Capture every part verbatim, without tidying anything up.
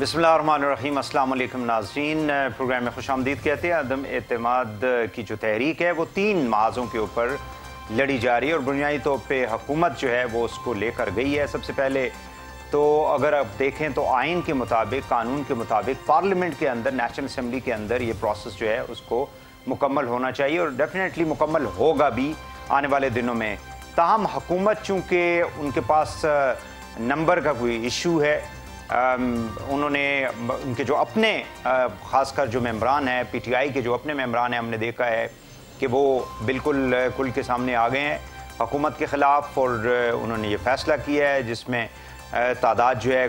बिस्मिल्लाहिर्रहमानिर्रहीम। अस्सलाम वालेकुम नाज़रीन। प्रोग्राम में खुशामदीद कहते हैं। अदम एतमाद की जो तहरीक है वो तीन माज़ों के ऊपर लड़ी जा रही है और बुनियादी तौर पर हुकूमत जो है वो उसको लेकर गई है। सबसे पहले तो अगर आप देखें तो आइन के मुताबिक, कानून के मुताबिक पार्लियामेंट के अंदर, नेशनल असम्बली के अंदर ये प्रोसेस जो है उसको मुकम्मल होना चाहिए और डेफिनेटली मुकम्मल होगा भी आने वाले दिनों में। ताहम हुकूमत चूँकि उनके पास नंबर का कोई इशू है, उन्होंने उनके जो अपने ख़ासकर जो मेम्बरान हैं, पी टी आई के जो अपने मेम्बरान हैं, हमने देखा है कि वो बिल्कुल कुल के सामने आ गए हैं हुकूमत के ख़िलाफ़ और उन्होंने ये फ़ैसला किया है जिसमें तादाद जो है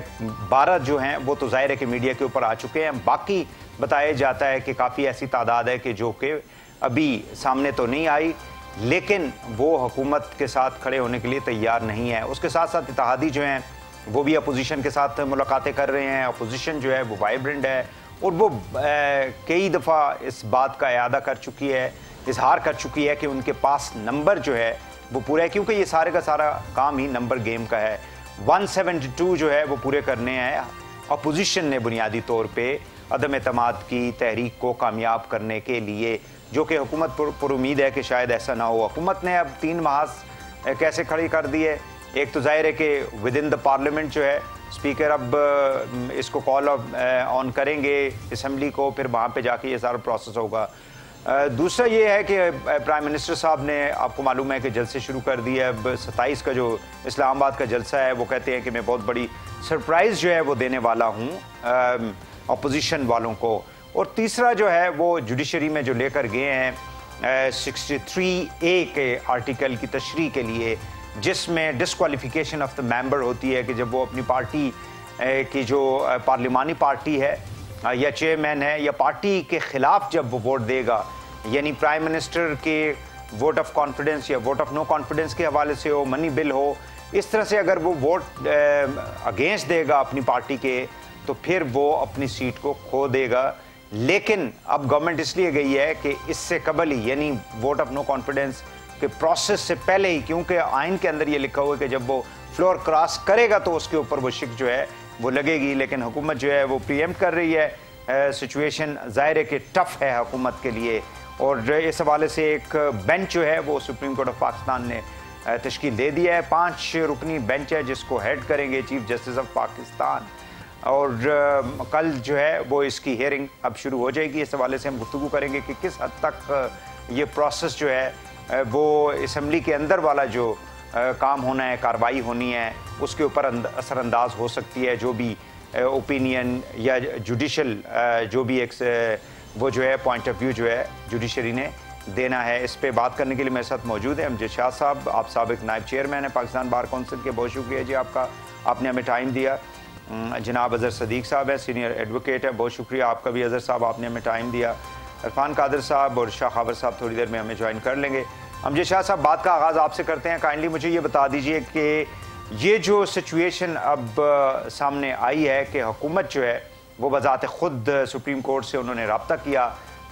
बारह जो हैं वो तो ज़ाहिर है कि मीडिया के ऊपर आ चुके हैं। बाकी बताया जाता है कि काफ़ी ऐसी तादाद है कि जो कि अभी सामने तो नहीं आई लेकिन वो हुकूमत के साथ खड़े होने के लिए तैयार नहीं है। उसके साथ साथ इत्तेहादी जो हैं वो भी अपोजिशन के साथ मुलाकातें कर रहे हैं। अपोजिशन जो है वो वाइब्रेंट है और वो कई दफ़ा इस बात का इरादा कर चुकी है, इजहार कर चुकी है कि उनके पास नंबर जो है वो पूरा है क्योंकि ये सारे का सारा काम ही नंबर गेम का है। एक सौ बहत्तर जो है वो पूरे करने हैं। अपोजिशन ने बुनियादी तौर पे अदम एतमाद की तहरीक को कामयाब करने के लिए, जो कि हुकूमत पर उम्मीद है कि शायद ऐसा ना हो। हुकूमत ने अब तीन महाज कैसे खड़ी कर दिए। एक तो जाहिर है कि विद इन द पार्लियामेंट जो है स्पीकर अब इसको कॉल ऑन करेंगे असम्बली को, फिर वहाँ पर जाके ये सारा प्रोसेस होगा। दूसरा ये है कि प्राइम मिनिस्टर साहब ने, आपको मालूम है कि जलसे शुरू कर दिए। अब सत्ताईस का जो इस्लामाबाद का जलसा है वो कहते हैं कि मैं बहुत बड़ी सरप्राइज़ जो है वो देने वाला हूँ अपोजिशन वालों को। और तीसरा जो है वो जुडिशरी में जो लेकर गए हैं सिक्सटी थ्री ए के आर्टिकल की तशरीह के लिए, जिसमें डिसक्वालिफिकेशन ऑफ द मेंबर होती है कि जब वो अपनी पार्टी की जो पार्लिमानी पार्टी है या चेयरमैन है या पार्टी के ख़िलाफ़ जब वो वोट देगा, यानी प्राइम मिनिस्टर के वोट ऑफ कॉन्फिडेंस या वोट ऑफ नो कॉन्फिडेंस के हवाले से हो, मनी बिल हो, इस तरह से अगर वो वोट अगेंस्ट देगा अपनी पार्टी के तो फिर वो अपनी सीट को खो देगा। लेकिन अब गवर्नमेंट इसलिए गई है कि इससे कबल ही, यानी वोट ऑफ नो कॉन्फिडेंस के प्रोसेस से पहले ही, क्योंकि आइन के अंदर ये लिखा हुआ है कि जब वो फ्लोर क्रॉस करेगा तो उसके ऊपर वो शिक जो है वो लगेगी। लेकिन हुकूमत जो है वो प्रीएम्प्ट कर रही है। सिचुएशन ज़ाहिर है कि टफ़ है हुकूमत के लिए और इस हवाले से एक बेंच जो है वो सुप्रीम कोर्ट ऑफ पाकिस्तान ने तश्कील दे दिया है। पाँच रुकनी बेंच है जिसको हेड करेंगे चीफ जस्टिस ऑफ पाकिस्तान और कल जो है वो इसकी हेयरिंग अब शुरू हो जाएगी। इस हवाले से हम गुफ्तगू करेंगे कि किस हद तक ये प्रोसेस जो है वो असम्बली के अंदर वाला जो आ, काम होना है, कार्रवाई होनी है, उसके ऊपर असरअंदाज हो सकती है। जो भी ओपिनियन या जुडिशल जो भी एक वो जो है पॉइंट ऑफ व्यू जो है जुडिशरी ने देना है, इस पे बात करने के लिए मेरे साथ मौजूद है अमजद शाह साहब। आप साबिक नायब चेयरमैन हैं पाकिस्तान बार कौंसिल के, बहुत शुक्रिया जी आपका, आपने हमें टाइम दिया। जनाब अजहर सिद्दीक़ साहब हैं, सीनियर एडवोकेट हैं, बहुत शुक्रिया आपका भी अजहर साहब, आपने हमें टाइम दिया। इरफान कादिर साहब और शाहखावर साहब थोड़ी देर में हमें ज्वाइन कर लेंगे। अमजद शाह साहब, बात का आगाज़ आपसे करते हैं। काइंडली मुझे ये बता दीजिए कि ये जो सिचुएशन अब सामने आई है कि हुकूमत जो है वो बज़ात ख़ुद सुप्रीम कोर्ट से उन्होंने रब्ता किया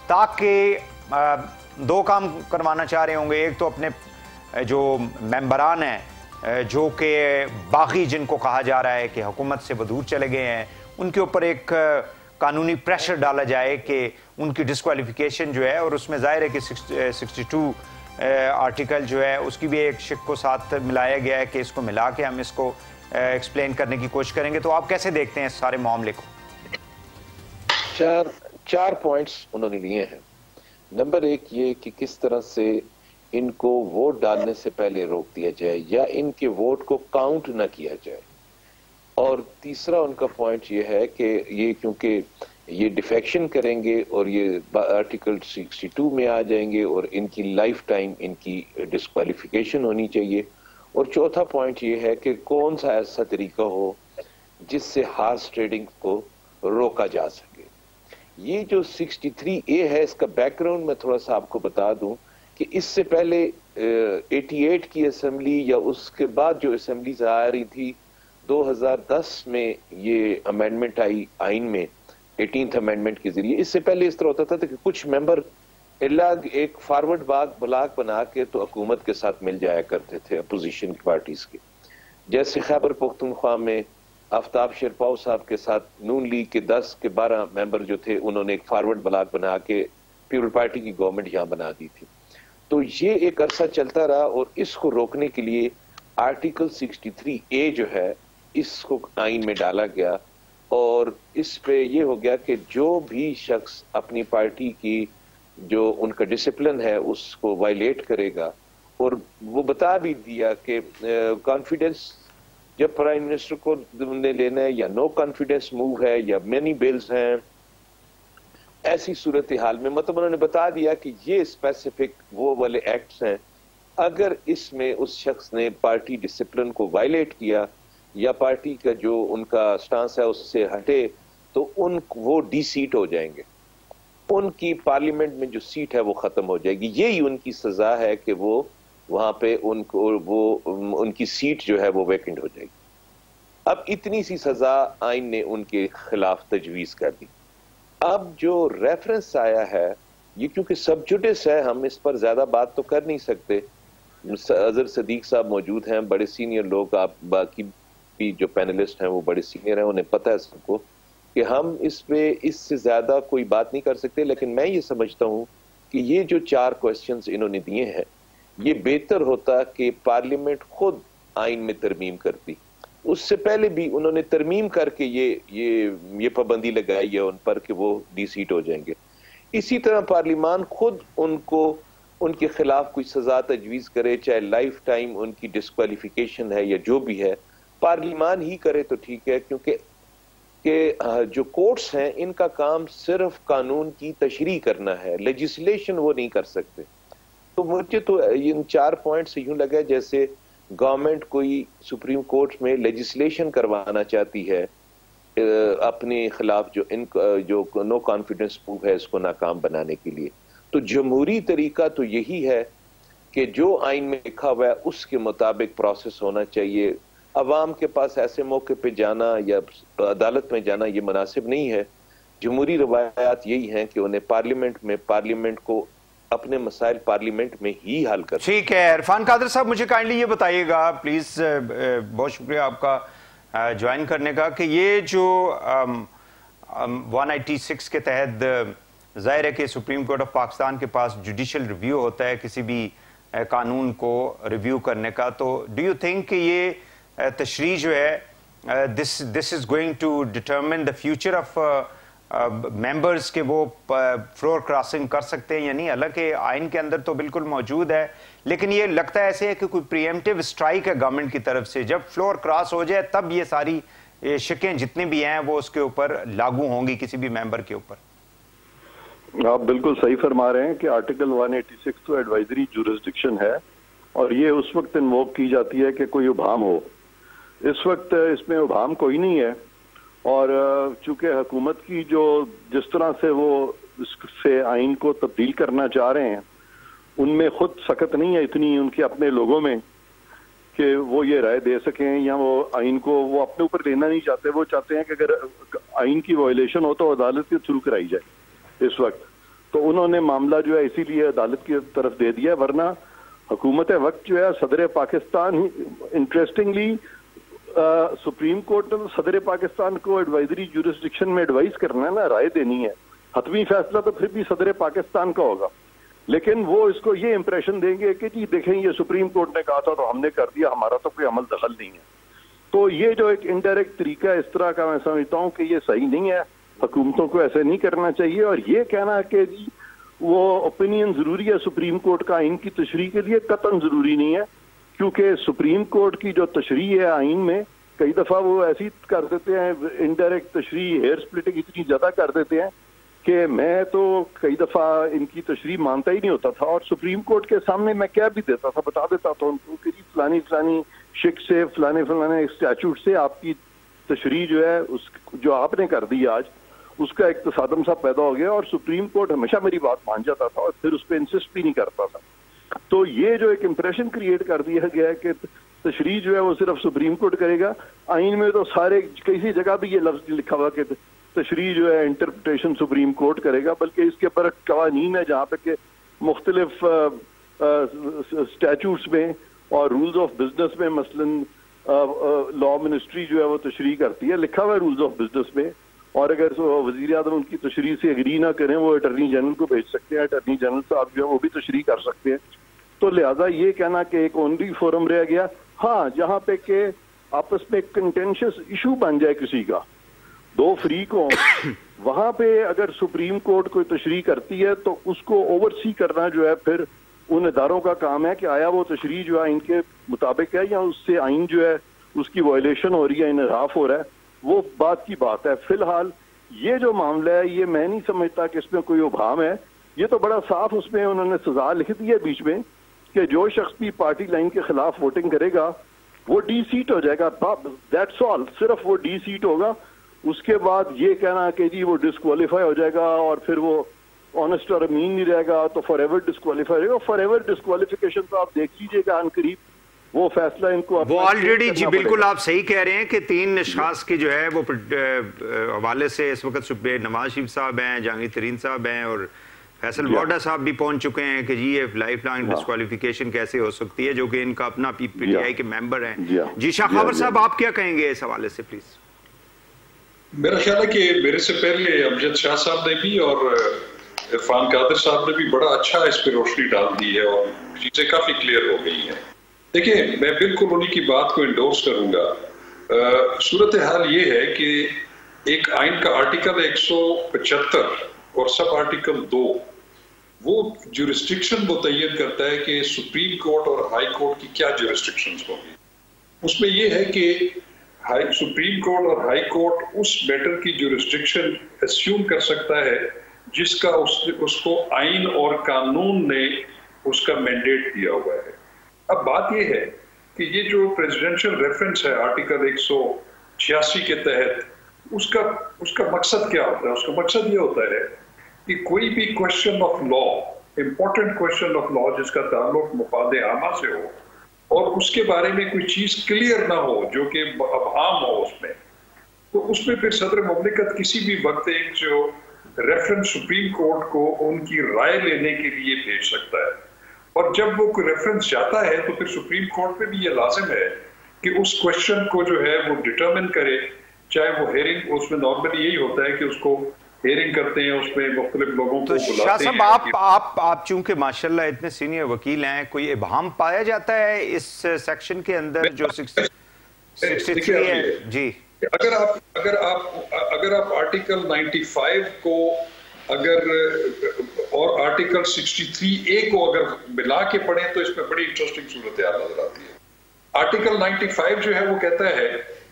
ताकि दो काम करवाना चाह रहे होंगे। एक तो अपने जो मेंबरान हैं जो कि बागी, जिनको कहा जा रहा है कि हुकूमत से वो दूर चले गए हैं, उनके ऊपर एक कानूनी प्रेशर डाला जाए कि उनकी डिसक्वालिफिकेशन जो है, और उसमें ज़ाहिर है कि सिक्सटी टू आर्टिकल जो है उसकी भी एक शिक को साथ मिलाया गया है कि इसको मिला के हम इसको एक्सप्लेन करने की कोशिश करेंगे। तो आप कैसे देखते हैं सारे मामले को? चार चार पॉइंट्स उन्होंने लिए हैं। नंबर एक ये कि किस तरह से इनको वोट डालने से पहले रोक दिया जाए या इनके वोट को काउंट ना किया जाए, और तीसरा उनका पॉइंट ये है कि ये क्योंकि ये डिफेक्शन करेंगे और ये आर्टिकल बासठ में आ जाएंगे और इनकी लाइफ टाइम इनकी डिस्क्वालिफिकेशन होनी चाहिए। और चौथा पॉइंट ये है कि कौन सा ऐसा तरीका हो जिससे हार्स ट्रेडिंग को रोका जा सके। ये जो तिरेसठ ए है, इसका बैकग्राउंड मैं थोड़ा सा आपको बता दूं कि इससे पहले अठासी की असम्बली या उसके बाद जो असम्बलीज आ रही थी, दो हज़ार दस में ये अमेंडमेंट आई आइन में अठारहवीं अमेंडमेंट के जरिए। इससे पहले इस तरह होता था, था कि कुछ मेंबर अलग एक फॉरवर्ड बाग ब्लॉक बना के तो हुकूमत के साथ मिल जाया करते थे अपोजिशन की पार्टीज के, जैसे खैबर पख्तूनख्वा में आफ्ताब शेरपाओ साहब के साथ नून लीग के दस के बारह मेंबर जो थे उन्होंने एक फॉरवर्ड ब्लॉक बना के पीपल पार्टी की गवर्नमेंट यहाँ बना दी थी। तो ये एक अरसा चलता रहा और इसको रोकने के लिए आर्टिकल तिरसठ ए जो है इसको आइन में डाला गया और इस पे ये हो गया कि जो भी शख्स अपनी पार्टी की जो उनका डिसिप्लिन है उसको वायलेट करेगा, और वो बता भी दिया कि कॉन्फिडेंस जब प्राइम मिनिस्टर को ने लेना है या नो कॉन्फिडेंस मूव है या मेनी बिल्स हैं, ऐसी सूरत हाल में मतलब उन्होंने बता दिया कि ये स्पेसिफिक वो वाले एक्ट्स हैं। अगर इसमें उस शख्स ने पार्टी डिसिप्लिन को वायलेट किया या पार्टी का जो उनका स्टांस है उससे हटे तो उन वो डी सीट हो जाएंगे, उनकी पार्लियामेंट में जो सीट है वो खत्म हो जाएगी। यही उनकी सजा है कि वो वहां पे उनको वो उनकी सीट जो है वो वैकेंट हो जाएगी। अब इतनी सी सजा आइन ने उनके खिलाफ तजवीज कर दी। अब जो रेफरेंस आया है ये क्योंकि सब जुडिस है, हम इस पर ज्यादा बात तो कर नहीं सकते, अजहर सिद्दीक साहब मौजूद हैं, बड़े सीनियर लोग, आप बाकी भी जो पैनलिस्ट हैं वो बड़े सीनियर हैं, उन्हें पता है सबको कि हम इस पे इससे ज्यादा कोई बात नहीं कर सकते। लेकिन मैं ये समझता हूँ कि ये जो चार क्वेश्चंस इन्होंने दिए हैं ये बेहतर होता कि पार्लियामेंट खुद आइन में तरमीम करती। उससे पहले भी उन्होंने तरमीम करके ये ये ये पाबंदी लगाई है उन पर कि वो डी सीट हो जाएंगे। इसी तरह पार्लियामान खुद उनको उनके खिलाफ कोई सजा तजवीज करे, चाहे लाइफ टाइम उनकी डिस्क्वालिफिकेशन है या जो भी है, पार्लियामान ही करे तो ठीक है, क्योंकि के जो कोर्ट्स हैं इनका काम सिर्फ कानून की तशरीह करना है, लेजिस्लेशन वो नहीं कर सकते। तो मुझे तो इन चार पॉइंट से यूं लगा जैसे गवर्नमेंट कोई सुप्रीम कोर्ट में लेजिस्लेशन करवाना चाहती है अपने खिलाफ जो इन जो नो कॉन्फिडेंस मूव है इसको नाकाम बनाने के लिए। तो जमहूरी तरीका तो यही है कि जो आइन में लिखा हुआ है उसके मुताबिक प्रोसेस होना चाहिए। अवाम के पास ऐसे मौके पे जाना या अदालत में जाना ये मुनासिब नहीं है। जमहूरी रवायात यही हैं कि उन्हें पार्लियामेंट में पार्लियामेंट को अपने मसाइल पार्लियामेंट में ही हल कर। ठीक है इरफान कादिर साहब, मुझे काइंडली ये बताइएगा प्लीज, बहुत शुक्रिया आपका ज्वाइन करने का, कि ये जो एक सौ छियासी के तहत जाहिर है कि सुप्रीम कोर्ट ऑफ पाकिस्तान के पास जुडिशल रिव्यू होता है किसी भी कानून को रिव्यू करने का, तो डू यू थिंक कि ये तशरी जो है this this is going to determine the future of members के वो फ्लोर क्रॉसिंग कर सकते हैं या नहीं? हालांकि आइन के अंदर तो बिल्कुल मौजूद है, लेकिन ये लगता है ऐसे है कि कोई प्रीएम्प्टिव स्ट्राइक है गवर्नमेंट की तरफ से, जब फ्लोर क्रॉस हो जाए तब ये सारी शिकें जितनी भी हैं वो उसके ऊपर लागू होंगी किसी भी मेंबर के ऊपर। आप बिल्कुल सही फरमा रहे हैं कि आर्टिकल एक सौ छियासी तो एडवाइजरी जुरिस्डिक्शन है और ये उस वक्त इन्वोव की जाती है कि कोई उभाम हो। इस वक्त इसमें उभाम कोई नहीं है और चूंकि हुकूमत की जो जिस तरह से वो इससे आइन को तब्दील करना चाह रहे हैं उनमें खुद सकत नहीं है इतनी उनके अपने लोगों में कि वो ये राय दे सकें या वो आइन को वो अपने ऊपर लेना नहीं चाहते। वो चाहते हैं कि अगर आइन की वायलेशन हो तो अदालत के थ्रू कराई जाए। इस वक्त तो उन्होंने मामला जो है इसीलिए अदालत की तरफ दे दिया, वरना हुकूमत वक्त जो है सदर पाकिस्तान इंटरेस्टिंगली सुप्रीम कोर्ट ने सदर पाकिस्तान को एडवाइजरी जुरिस्डिक्शन में एडवाइस करना है ना, राय देनी है, हतमी फैसला तो फिर भी सदर पाकिस्तान का होगा, लेकिन वो इसको ये इंप्रेशन देंगे कि जी देखें ये सुप्रीम कोर्ट ने कहा था तो हमने कर दिया, हमारा तो कोई अमल दखल नहीं है। तो ये जो एक इनडायरेक्ट तरीका इस तरह का मैं समझता हूँ कि ये सही नहीं है, हुकूमतों को ऐसे नहीं करना चाहिए। और ये कहना कि जी वो ओपिनियन जरूरी है सुप्रीम कोर्ट का आइन की तशरीह के लिए, कतन जरूरी नहीं है, क्योंकि सुप्रीम कोर्ट की जो तशरीह है आइन में कई दफ़ा वो ऐसी कर देते हैं इनडायरेक्ट तशरीह, हेयर स्प्लिटिंग इतनी ज़्यादा कर देते हैं कि मैं तो कई दफ़ा इनकी तशरीह मानता ही नहीं होता था और सुप्रीम कोर्ट के सामने मैं क्या भी देता था, बता देता था उनको कि फलानी फलानी शिक से फलाने फलाने स्टैचूट से आपकी तशरीह जो है उस जो आपने कर दी आज उसका एक तसादम सा पैदा हो गया और सुप्रीम कोर्ट हमेशा मेरी बात मान जाता था और फिर उस पर इंसिस्ट भी नहीं करता था। तो ये जो एक इंप्रेशन क्रिएट कर दिया गया है कि तशरीह जो है वो सिर्फ सुप्रीम कोर्ट करेगा, आइन में तो सारे किसी जगह भी ये लफ्ज लिखा हुआ कि तशरीह जो है इंटरप्रिटेशन सुप्रीम कोर्ट करेगा, बल्कि इसके पर कवानीन है जहाँ पे कि मुख्तलिफ स्टैचूट्स में और रूल्स ऑफ बिजनेस में मसलन लॉ मिनिस्ट्री जो है वो तशरीह करती है, लिखा हुआ है रूल्स ऑफ बिजनेस में, और अगर वजीर आजम उनकी तशरीह से एग्री ना करें वो अटर्नी जनरल को भेज सकते हैं, अटर्नी जनरल साहब जो है वो भी तशरीह कर सकते हैं। तो लिहाजा ये कहना कि एक ओनली फोरम रह गया, हाँ जहाँ पे कि आपस में कंटेंशियस इशू बन जाए किसी का, दो फ्रीक हो, वहाँ पे अगर सुप्रीम कोर्ट कोई तशरीह करती है तो उसको ओवरसी करना जो है फिर उन इदारों का काम है कि आया वो तशरीह जो है आइन के मुताबिक है या उससे आइन जो है उसकी वायलेशन हो रही है, इनहराफ हो रहा है, वो बात की बात है। फिलहाल ये जो मामला है ये मैं नहीं समझता कि इसमें कोई उभाम है, ये तो बड़ा साफ उसमें उन्होंने सजा लिख दी है बीच में कि जो शख्स भी पार्टी लाइन के खिलाफ वोटिंग करेगा वो डी सीट हो जाएगा, दैट्स ऑल, सिर्फ वो डी सीट होगा। उसके बाद ये कहना कि जी वो डिस्क्वालीफाई हो जाएगा और फिर वो ऑनेस्ट और अमीन नहीं रहेगा तो फॉर एवर डिस्क्वालीफाई रहेगा। फॉर एवर डिस्क्वालिफिकेशन तो आप देख लीजिएगा अनकरीब, वो फैसला इनको वो ऑलरेडी, जी बिल्कुल आप सही कह रहे हैं कि तीन अशखास की जो है वो हवाले से इस वक्त नवाज शरीफ साहब हैं, जहांगीर तरीन साहब हैं और फैसल वावडा साहब भी पहुंच चुके हैं कि जी ये लाइफ लॉन्ग डिस्क्वालिफिकेशन कैसे हो सकती है, जो कि इनका अपना पीटीआई के मेंबर हैं। जी शाहखावर साहब आप क्या कहेंगे इस हवाले से प्लीज? मेरा ख्याल है कि मेरे से पहले अमजद शाह साहब ने भी और इरफान कादिर साहब ने भी बड़ा अच्छा इस पर रोशनी डाल दी है और चीजें काफी क्लियर हो गई है। देखिये मैं बिल्कुल उन्हीं की बात को इंडोर्स करूंगा। सूरत हाल ये है कि एक आइन का आर्टिकल एक सौ पचहत्तर और सब आर्टिकल दो वो जुरिस्डिक्शन मुतय्यन करता है कि सुप्रीम कोर्ट और हाई कोर्ट की क्या जुरिस्डिक्शंस होंगी। उसमें यह है कि हाई सुप्रीम कोर्ट और हाई कोर्ट उस मैटर की जुरिस्डिक्शन एस्यूम कर सकता है जिसका उस, उसको आइन और कानून ने उसका मैंडेट दिया हुआ है। अब बात यह है कि ये जो प्रेसिडेंशियल रेफरेंस है आर्टिकल एक सौ छियासी के तहत उसका उसका मकसद क्या होता है? उसका मकसद यह होता है कि कोई भी question of law, important question of law जिसका ताल्लुक मुफादे आमा से हो और उसके बारे में कोई चीज क्लियर ना हो जो कि अब आम हो उसमें, तो उसमें फिर सदर मुमलिकत किसी भी वक्त एक जो रेफरेंस सुप्रीम कोर्ट को उनकी राय लेने के लिए भेज सकता है। और जब वो कोई रेफरेंस जाता है तो फिर सुप्रीम कोर्ट में भी ये लाजिम है कि उस क्वेश्चन को जो है वो डिटर्मिन करे, चाहे वो हेयरिंग, उसमें नॉर्मली यही होता है कि उसको हेयरिंग करते हैं, उसमें मुख्तलिफ लोगों को बुलाते हैं। शाह साहब आप आप आप चूंकि माशाल्लाह इतने सीनियर वकील हैं, कोई इबाम पाया जाता है इस सेक्शन के अंदर जो सिक्सटी थ्री है? जी अगर आप अगर आप अगर आप आर्टिकल नाइन्टी फाइव को अगर और आर्टिकल सिक्सटी थ्री ए को अगर मिला के पढ़ें तो इसमें बड़ी इंटरेस्टिंग सूरत नजर आती है। आर्टिकल नाइन्टी फाइव जो है वो कहता है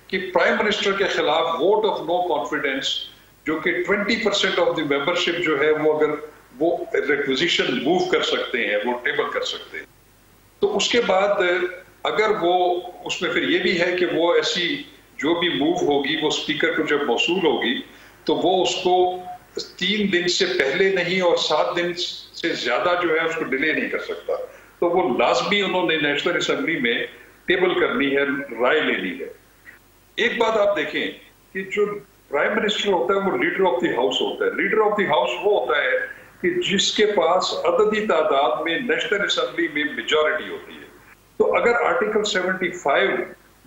कि प्राइम मिनिस्टर के खिलाफ वोट ऑफ नो कॉन्फिडेंस जो कि twenty percent of the membership जो है वो अगर वो रिक्विजिशन मूव कर सकते हैं, वो टेबल कर सकते हैं। तो उसके बाद अगर वो उसमें फिर ये भी है कि वो ऐसी जो भी मूव होगी वो स्पीकर को जब मौसूल होगी तो वो उसको तीन दिन से पहले नहीं और सात दिन से ज्यादा जो है उसको डिले नहीं कर सकता। तो वो लाजमी उन्होंने नेशनल असम्बली में टेबल करनी है, राय लेनी है। एक बात आप देखें कि जो प्राइम मिनिस्टर होता है वो लीडर ऑफ द हाउस होता है। लीडर ऑफ द हाउस वो होता है कि जिसके पास अददी तादाद में नेशनल असेंबली में मेजॉरिटी होती है। तो अगर आर्टिकल सेवेंटी फाइव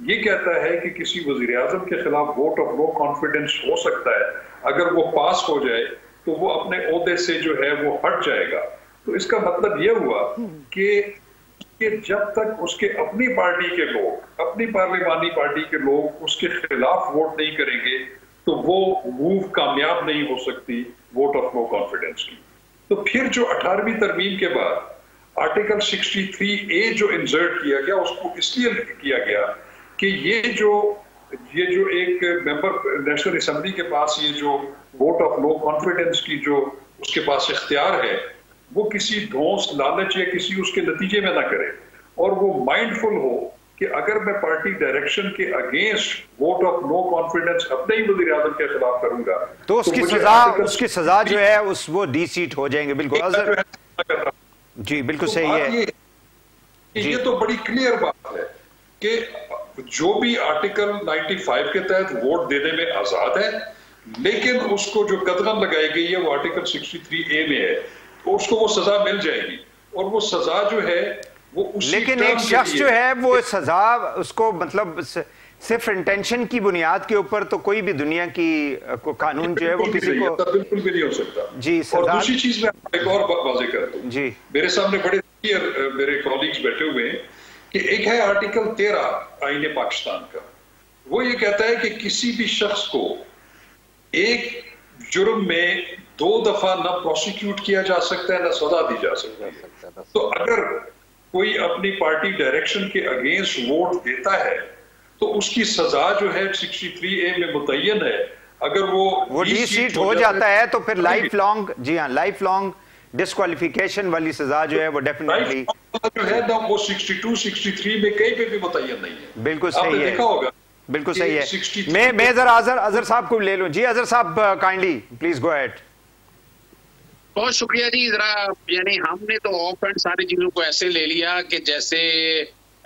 ये कहता है कि किसी वजीर आजम के खिलाफ वोट ऑफ नो कॉन्फिडेंस हो सकता है, अगर वो पास हो जाए तो वो अपने ओहदे से जो है वो हट जाएगा। तो इसका मतलब यह हुआ कि जब तक उसके अपनी पार्टी के लोग, अपनी पार्लिमानी पार्टी के लोग उसके खिलाफ वोट नहीं करेंगे तो वो मूव कामयाब नहीं हो सकती वोट ऑफ नो कॉन्फिडेंस की। तो फिर जो अठारहवीं तरमीम के बाद आर्टिकल सिक्सटी थ्री ए जो इंसर्ट किया गया उसको इसलिए किया गया कि ये जो ये जो एक मेंबर नेशनल असेंबली के पास ये जो वोट ऑफ नो कॉन्फिडेंस की जो उसके पास इख्तियार है वो किसी धौंस, लालच या किसी उसके नतीजे में ना करे और वो माइंडफुल हो कि अगर मैं पार्टी डायरेक्शन के against vote of no confidence अपने ही वज़ीर आज़म के खिलाफ करूंगा तो उसकी सजा उसकी सजा जो है उस वो डी सीट हो जाएंगे। बिल्कुल अजर जी बिल्कुल सही है। ये, ये तो बड़ी क्लियर बात है कि जो भी आर्टिकल नाइन्टी फाइव के तहत वोट देने में आजाद है, लेकिन उसको जो कदम लगाई गई है वो आर्टिकल सिक्सटी थ्री ए में है, तो उसको वो सजा मिल जाएगी और वो सजा जो है लेकिन एक शख्स जो है वो सजा उसको मतलब सिर्फ इंटेंशन की बुनियाद के ऊपर तो कोई भी दुनिया की को कानून जो है वो किसी को बिल्कुल भी नहीं हो सकता जी। और दूसरी चीज मैं एक और वाज़ेह करता हूं जी, मेरे सामने बड़े मेरे कॉलीग्स बैठे हुए हैं कि एक है आर्टिकल तेरह आईने पाकिस्तान का, वो ये कहता है कि किसी भी शख्स को एक जुर्म में दो दफा ना प्रोसिक्यूट किया जा सकता है ना सजा दी जा सकती है। तो अगर कोई अपनी पार्टी डायरेक्शन के अगेंस्ट वोट देता है तो उसकी सजा जो है तिरसठ ए में मुतय्यन है, अगर वो वो डी सीट हो जाता है तो फिर लाइफ लॉन्ग जी हाँ लाइफ लॉन्ग डिस्क्वालिफिकेशन वाली सजा जो है वो डेफिनेटली जो है ना वो बासठ, तिरसठ में कहीं पे भी मुतय्यन नहीं है। बिल्कुल सही है, देखा होगा, बिल्कुल सही है। मैं मैं जरा अजहर अजहर साहब को ले लूं जी। अजहर साहब काइंडली प्लीज गो अहेड। बहुत शुक्रिया जी। जरा यानी हमने तो ऑफ एंड सारी चीजों को ऐसे ले लिया कि जैसे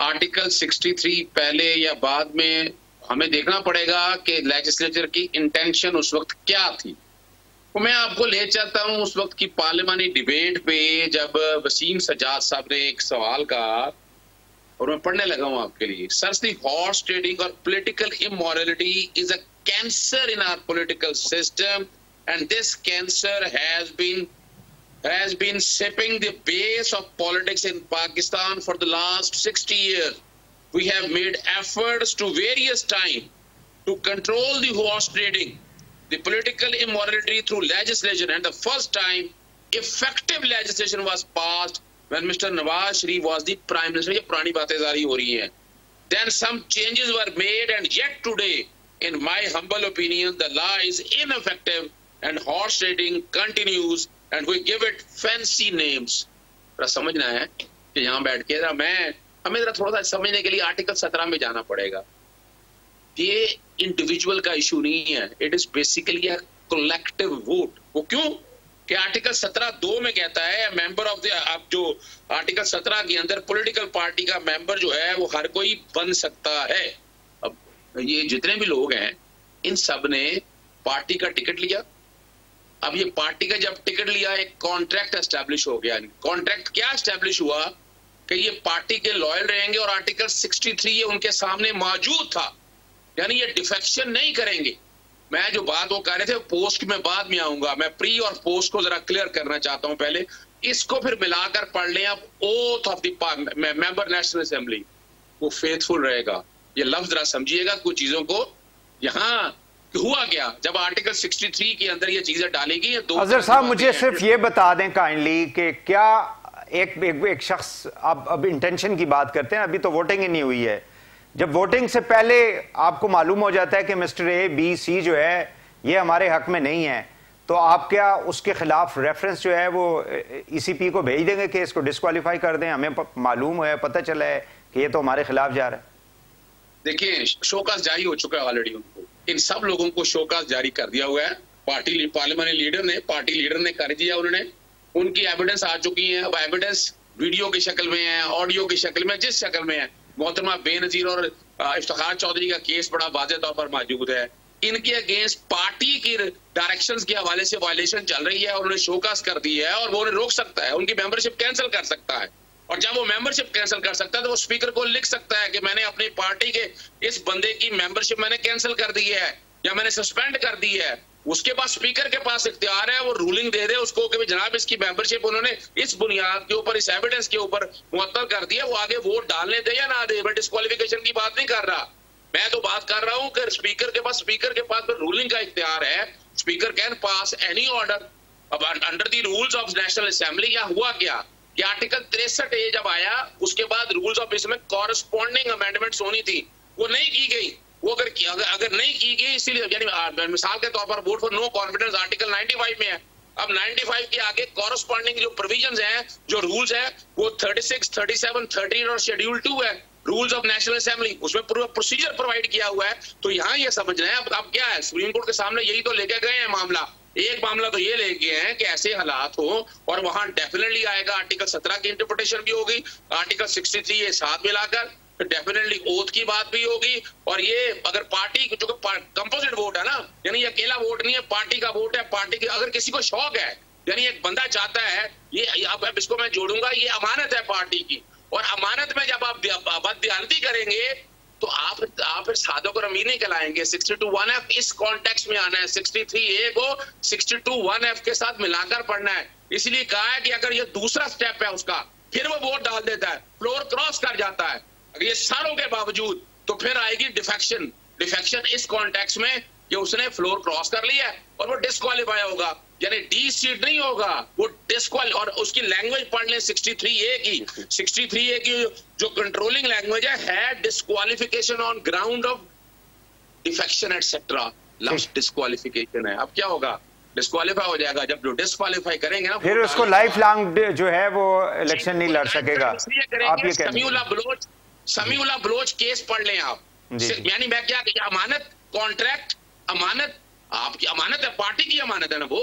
आर्टिकल तिरसठ पहले या बाद में, हमें देखना पड़ेगा कि लेजिस्लेचर की इंटेंशन उस वक्त क्या थी। तो मैं आपको ले जाता हूँ उस वक्त की पार्लियामानी डिबेट पे, जब वसीम सज्जाद साहब ने एक सवाल कहा और मैं पढ़ने लगा हूँ आपके लिए। सर्स दी हॉर्स ट्रेडिंग और political immorality is a cancer in our political system and this cancer has been has been shaping the base of politics in Pakistan for the last sixty years. We have made efforts to various time to control the horse trading, the political immorality through legislation, and the first time effective legislation was passed when Mister Nawaz Sharif was the prime minister. Ye purani baatein zari ho rahi hain. Then some changes were made, and yet today, in my humble opinion, the law is ineffective and horse trading continues and we give it fancy names. थोड़ा समझना है कि यहाँ बैठ के जरा मैं हमें जरा थोड़ा सा समझने के लिए आर्टिकल सत्रह में जाना पड़ेगा। ये इंडिविजुअल का इशू नहीं है, it is basically a collective vote. वो क्यों कि आर्टिकल सत्रह दो में कहता है मेंबर ऑफ द आप जो आर्टिकल सत्रह के अंदर पॉलिटिकल पार्टी का मेंबर जो है वो हर कोई बन सकता है। अब ये जितने भी लोग हैं इन सब ने पार्टी का टिकट लिया। अब ये पार्टी का जब टिकट लिया एक कॉन्ट्रैक्ट एस्टैब्लिश हो गया। कॉन्ट्रैक्ट क्या एस्टैब्लिश हुआ कि ये पार्टी के लॉयल रहेंगे और आर्टिकल तिरसठ ये उनके सामने मौजूद था, यानी ये डिफेक्शन नहीं करेंगे। मैं जो बात वो कर रहे थे पोस्ट में बाद में आऊंगा, मैं प्री और पोस्ट को जरा क्लियर करना चाहता हूं। पहले इसको फिर मिलाकर पढ़ लें आप, oath of the member national assembly, वो फेथफुल रहेगा। ये लफ्ज जरा समझिएगा कुछ चीजों को। यहाँ हुआ क्या जब आर्टिकल तिरसठ के अंदर ये चीजें डाली गई। अजहर साहब मुझे सिर्फ ये बता दें काइंडली कि क्या एक एक, एक शख्स अब अब इंटेंशन की बात करते हैं, अभी तो वोटिंग ही नहीं हुई है। जब वोटिंग से पहले आपको मालूम हो जाता है कि मिस्टर ए बी सी जो है ये हमारे हक में नहीं है, तो आप क्या उसके खिलाफ रेफरेंस जो है वो ई सी पी को भेज देंगे कि इसको डिस्क्वालीफाई कर दें, हमें मालूम है पता चला है कि ये तो हमारे खिलाफ जा रहा है। देखिए शोकास जारी हो चुका है ऑलरेडी, उनको इन सब लोगों को शोकास जारी कर दिया हुआ है। पार्टी पार्लियामानी लीडर ने पार्टी लीडर ने कर दिया, उन्होंने उनकी एविडेंस आ चुकी है। अब एविडेंस वीडियो की शक्ल में है, ऑडियो की शक्ल में, जिस शक्ल में है। मोहतरमा बेनजीर और इफ्तिखार चौधरी का केस बड़ा वाज़ेह तौर पर मौजूद है। इनके अगेंस्ट पार्टी की डायरेक्शंस के हवाले से वायलेशन चल रही है और उन्हें शोकास कर दी है और वो उन्हें रोक सकता है, उनकी मेंबरशिप कैंसिल कर सकता है। और जब वो मेंबरशिप कैंसिल कर सकता है तो वो स्पीकर को लिख सकता है कि मैंने अपनी पार्टी के इस बंदे की मेंबरशिप मैंने कैंसिल कर दी है या मैंने सस्पेंड कर दी है। उसके बाद स्पीकर के पास इख्तियार है, वो रूलिंग दे दे उसको कि जनाब इसकी मेंबरशिप उन्होंने इस बुनियाद के ऊपर, इस एविडेंस के ऊपर मुअत्तल कर दिया, वो आगे वोट डालने दे या ना दे। मैं डिस्क्वालिफिकेशन की बात नहीं कर रहा, मैं तो बात कर रहा हूँ कि स्पीकर के पास स्पीकर के पास रूलिंग का इख्तियार है। Speaker can pass any order अब under the rules of national assembly. या हुआ क्या कि आर्टिकल तिरसठ ए जब आया उसके बाद रूल्स ऑफ इसमें कॉरस्पॉन्डिंग अमेंडमेंट्स होनी थी, वो नहीं की गई। वो अगर अगर, अगर नहीं की गई, इसीलिए यानी मिसाल के तौर पर vote for no confidence article पचानवे में है। अब पचानवे के आगे कॉरस्पॉन्डिंग जो प्रोविजंस हैं, जो रूल्स हैं, वो छत्तीस, सैंतीस, अड़तीस और शेड्यूल टू है रूल्स ऑफ नेशनल असेंबली, उसमें पूरा प्रोसीजर प्रोवाइड किया हुआ है। तो यहाँ ये समझना है अब अब क्या है। सुप्रीम कोर्ट के सामने यही तो लेके गए हैं मामला, एक मामला तो ये ले गए हैं कि ऐसे हालात हो और वहां डेफिनेटली आएगा आर्टिकल सत्रह की इंटरप्रिटेशन भी होगी, आर्टिकल तिरसठ ये साथ मिलाकर डेफिनेटली ओथ की बात भी होगी। और ये अगर पार्टी जो कंपोजिट वोट है ना, यानी ये अकेला वोट नहीं है, पार्टी का वोट है। पार्टी के अगर किसी को शौक है, यानी एक बंदा चाहता है ये, अब इसको मैं जोड़ूंगा, ये अमानत है पार्टी की। और अमानत में जब आप बददियानती करेंगे तो आप आप सादो को रमीने कहलाएंगे। सिक्सटी टू वन एफ इस कॉन्टेक्स्ट में आना है, सिक्सटी थ्री ए को सिक्सटी टू वन एफ के साथ मिलाकर पढ़ना है। इसलिए कहा है कि अगर ये दूसरा स्टेप है उसका, फिर वो वोट डाल देता है, फ्लोर क्रॉस कर जाता है, अगर ये सारों के बावजूद, तो फिर आएगी डिफेक्शन। डिफेक्शन इस कॉन्टेक्स्ट में कि उसने फ्लोर क्रॉस कर लिया है और वो डिस्क्वालीफाई होगा, यानी डी सीट नहीं होगा वो डिस्क्वाल। और उसकी लैंग्वेज पढ़ लें सिक्सटी थ्री ए की, सिक्सटी थ्री ए की जो कंट्रोलिंग लैंग्वेज है, है disqualification on ground of defection etcetera, last disqualification है। अब क्या होगा, डिस्क्वालीफाई हो जाएगा। जब जो डिस्क्वालीफाई करेंगे ना, फिर उसको लाइफ लॉन्ग जो है वो इलेक्शन नहीं लड़ सकेगा। समीउल्लाह बलोच, समीउल्लाह बलोच केस पढ़ लें आप। यानी मैं क्या, अमानत, कॉन्ट्रैक्ट, अमानत, आपकी अमानत है, पार्टी की अमानत है ना। वो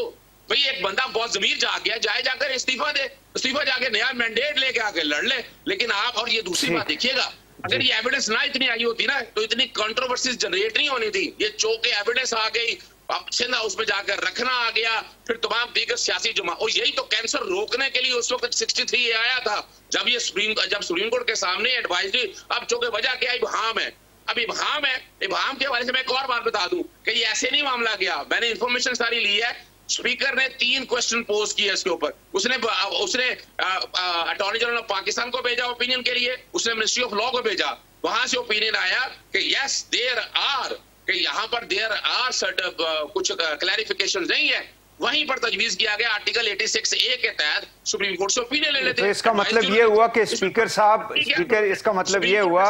भाई एक बंदा बहुत जमीर जा गया, जाए जाकर इस्तीफा दे, इस्तीफा जाके नया मैंडेट लेके आके लड़ ले। लेकिन आप, और ये दूसरी बात देखिएगा, अगर ये एविडेंस ना इतनी आई होती ना तो इतनी कंट्रोवर्सीज जनरेट नहीं होनी थी। ये चौके एविडेंस आ गई, अब सिंध हाउस में जाकर रखना आ गया, फिर तमाम दीगर सियासी जुमा। और यही तो कैंसर रोकने के लिए उस वक्त सिक्सटी थ्री ए आया था, जब ये सुप्रीम जब सुप्रीम कोर्ट के सामने एडवाइजरी। अब चौके वजह क्या, इबहाम है। अब इबहाम है, इबहाम के हवाले से मैं एक और बात बता दूं कि ये ऐसे नहीं मामला गया, मैंने इंफॉर्मेशन सारी ली है। स्पीकर ने तीन क्वेश्चन पोज किए इसके ऊपर, उसने उसने अटॉर्नी जनरल ऑफ पाकिस्तान को भेजा ओपिनियन के लिए, उसने मिनिस्ट्री ऑफ लॉ को भेजा, वहां से ओपिनियन आया कि यस देयर आर, कि यहाँ पर देयर आर सर्टन कुछ क्लैरिफिकेशन नहीं है। वहीं पर तजवीज किया गया आर्टिकल छियासी ए के तहत सुप्रीम कोर्ट से ओपिनियन ले लेते हैं। तो इसका मतलब ये हुआ कि स्पीकर साहब, स्पीकर, इसका मतलब ये हुआ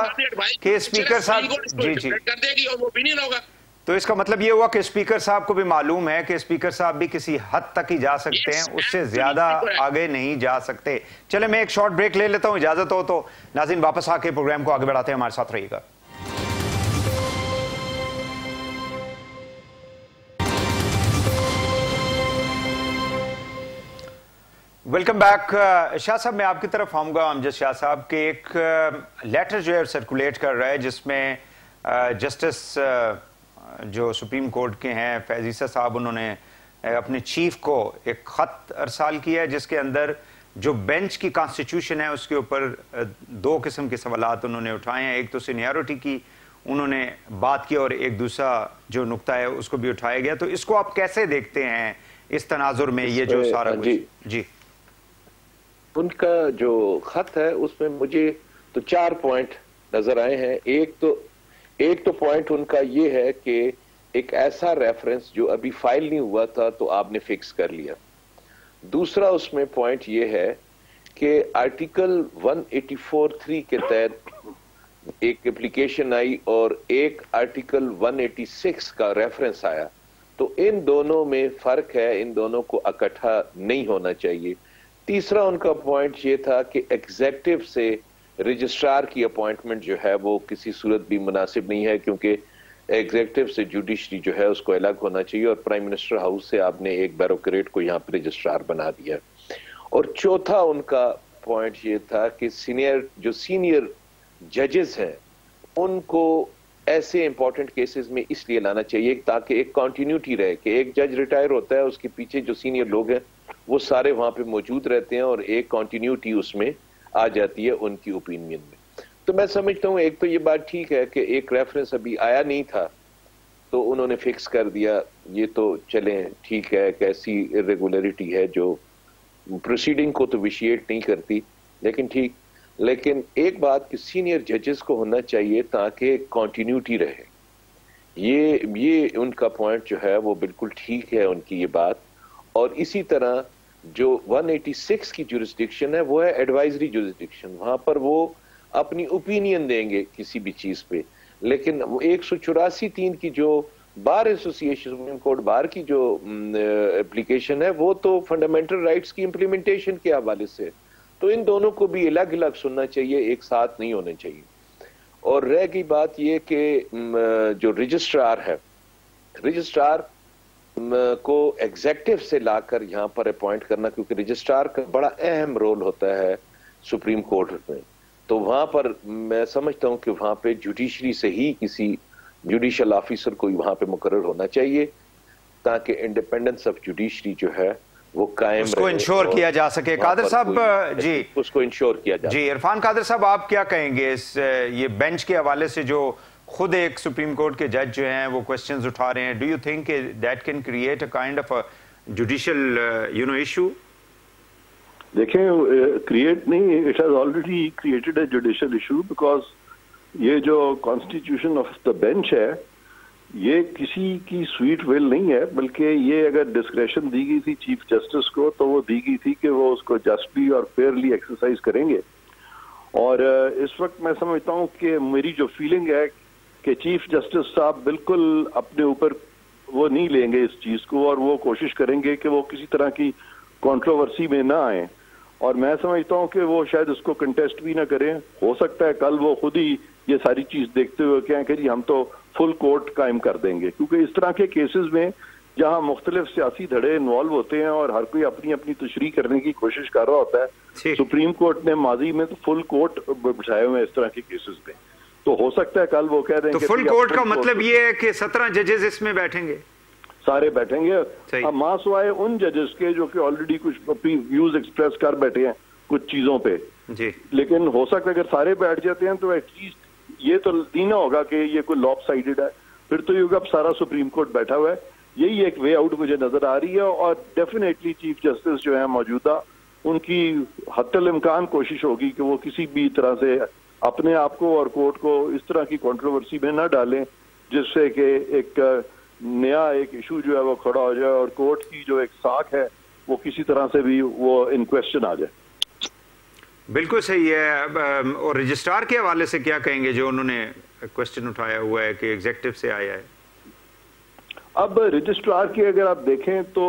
कि स्पीकर साहब जी जी कर देगी और ओपिनियन होगा। तो इसका मतलब ये हुआ कि स्पीकर साहब को भी मालूम है कि स्पीकर साहब भी किसी हद तक ही जा सकते हैं, उससे ज्यादा आगे नहीं जा सकते। चले मैं एक शॉर्ट ब्रेक ले लेता हूँ, इजाजत हो तो। नाज़रीन वापस आके प्रोग्राम को आगे बढ़ाते हैं, हमारे साथ रहिएगा। Welcome back. शाह साहब मैं आपकी तरफ आऊँगा। अमजद शाह साहब के एक लेटर जो है सर्कुलेट कर रहा है जिसमें जस्टिस जो सुप्रीम कोर्ट के हैं फैज़ ईसा साहब, उन्होंने अपने चीफ को एक ख़त अरसाल किया है जिसके अंदर जो बेंच की कॉन्स्टिट्यूशन है उसके ऊपर दो किस्म के सवालात उन्होंने उठाए हैं। एक तो सीनियरिटी की उन्होंने बात की और एक दूसरा जो नुकता है उसको भी उठाया गया। तो इसको आप कैसे देखते हैं इस तनाजुर में ये जो सारा कुछ? जी, उनका जो खत है उसमें मुझे तो चार पॉइंट नजर आए हैं। एक तो एक तो पॉइंट उनका ये है कि एक ऐसा रेफरेंस जो अभी फाइल नहीं हुआ था तो आपने फिक्स कर लिया। दूसरा उसमें पॉइंट ये है कि article one eighty four three के तहत एक एप्लीकेशन आई और एक आर्टिकल वन एटी सिक्स का रेफरेंस आया, तो इन दोनों में फर्क है, इन दोनों को इकट्ठा नहीं होना चाहिए। तीसरा उनका पॉइंट ये था कि एग्जेक्टिव से रजिस्ट्रार की अपॉइंटमेंट जो है वो किसी सूरत भी मुनासिब नहीं है, क्योंकि एग्जेक्टिव से जुडिशरी जो है उसको अलग होना चाहिए और प्राइम मिनिस्टर हाउस से आपने एक ब्यूरोक्रेट को यहाँ पर रजिस्ट्रार बना दिया। और चौथा उनका पॉइंट ये था कि सीनियर जो सीनियर जजेस हैं उनको ऐसे इंपॉर्टेंट केसेस में इसलिए लाना चाहिए ताकि एक कॉन्टीन्यूटी रहे कि एक जज रिटायर होता है, उसके पीछे जो सीनियर लोग हैं वो सारे वहां पे मौजूद रहते हैं और एक कॉन्टीन्यूटी उसमें आ जाती है उनकी ओपिनियन में। तो मैं समझता हूँ एक तो ये बात ठीक है कि एक रेफरेंस अभी आया नहीं था तो उन्होंने फिक्स कर दिया, ये तो चले ठीक है, एक ऐसी इरेगुलरिटी है जो प्रोसीडिंग को तो विशिएट नहीं करती, लेकिन ठीक। लेकिन एक बात कि सीनियर जजेस को होना चाहिए ताकि कॉन्टीन्यूटी रहे, ये ये उनका पॉइंट जो है वो बिल्कुल ठीक है उनकी ये बात। और इसी तरह जो वन एटी सिक्स की जुरिस्डिक्शन है वो है एडवाइजरी जुरिस्डिक्शन, वहां पर वो अपनी ओपिनियन देंगे किसी भी चीज पे। लेकिन एक सौ चौरासी तीन की जो bar association supreme court bar की जो एप्लीकेशन है वो तो फंडामेंटल राइट्स की इम्प्लीमेंटेशन के हवाले से, तो इन दोनों को भी अलग अलग सुनना चाहिए, एक साथ नहीं होने चाहिए। और रह गई बात ये कि जो रजिस्ट्रार है, रजिस्ट्रार को एग्जेक्टिव से लाकर यहाँ पर अपॉइंट करना, क्योंकि रजिस्ट्रार का बड़ा अहम रोल होता है सुप्रीम कोर्ट में, तो वहां पर मैं समझता हूँ कि वहां पे जुडिशरी से ही किसी जुडिशल ऑफिसर को वहां पे मुकर्रर होना चाहिए ताकि इंडिपेंडेंस ऑफ जुडिशरी जो है वो कायम उसको इंश्योर किया जा सके। कादिर साहब जी, उसको इंश्योर किया जाए जी। इरफान कादिर साहब, आप क्या कहेंगे इस ये बेंच के हवाले से जो खुद एक सुप्रीम कोर्ट के जज जो हैं वो क्वेश्चंस उठा रहे हैं? Do you think that can create a kind of a judicial you know issue? देखिए, क्रिएट नहीं, it has already created a judicial issue, because ये जो कॉन्स्टिट्यूशन ऑफ द बेंच है ये किसी की स्वीट विल नहीं है, बल्कि ये अगर डिस्क्रेशन दी गई थी चीफ जस्टिस को तो वो दी गई थी कि वो उसको जस्टली और फेयरली एक्सरसाइज करेंगे। और इस वक्त मैं समझता हूँ कि मेरी जो फीलिंग है कि चीफ जस्टिस साहब बिल्कुल अपने ऊपर वो नहीं लेंगे इस चीज़ को, और वो कोशिश करेंगे कि वो किसी तरह की कंट्रोवर्सी में ना आए। और मैं समझता हूँ कि वो शायद उसको कंटेस्ट भी ना करें। हो सकता है कल वो खुद ही ये सारी चीज़ देखते हुए कहें कि जी हम तो फुल कोर्ट कायम कर देंगे, क्योंकि इस तरह के केसेस में जहां मुख्तलिफ सियासी धड़े इन्वॉल्व होते हैं और हर कोई अपनी अपनी तशरीह करने की कोशिश कर रहा होता है, सुप्रीम कोर्ट ने माजी में तो फुल कोर्ट बिठाए हुए हैं इस तरह के केसेस में। तो हो सकता है कल वो कह दें तो कि फुल कोर्ट का मतलब ये है कि सत्रह जजेस इसमें बैठेंगे, सारे बैठेंगे, अब मां सुवाए उन जजेस के जो कि ऑलरेडी कुछ अपनी व्यूज एक्सप्रेस कर बैठे हैं कुछ चीजों पे जी। लेकिन हो सकता है अगर सारे बैठ जाते हैं तो एटलीस्ट ये तो नहीं होगा कि ये कोई लॉप साइडेड है, फिर तो युग अब सारा सुप्रीम कोर्ट बैठा हुआ है। यही एक वे आउट मुझे नजर आ रही है, और डेफिनेटली चीफ जस्टिस जो है मौजूदा, उनकी हत्तल इम्कान कोशिश होगी कि वो किसी भी तरह से अपने आप को और कोर्ट को इस तरह की कंट्रोवर्सी में ना डालें जिससे कि एक नया एक इशू जो है वो खड़ा हो जाए और कोर्ट की जो एक साख है वो किसी तरह से भी वो इन क्वेश्चन आ जाए। बिल्कुल सही है। और रजिस्ट्रार के हवाले से क्या कहेंगे जो उन्होंने क्वेश्चन उठाया हुआ है कि एग्जेक्टिव से आया है? अब रजिस्ट्रार की अगर आप देखें तो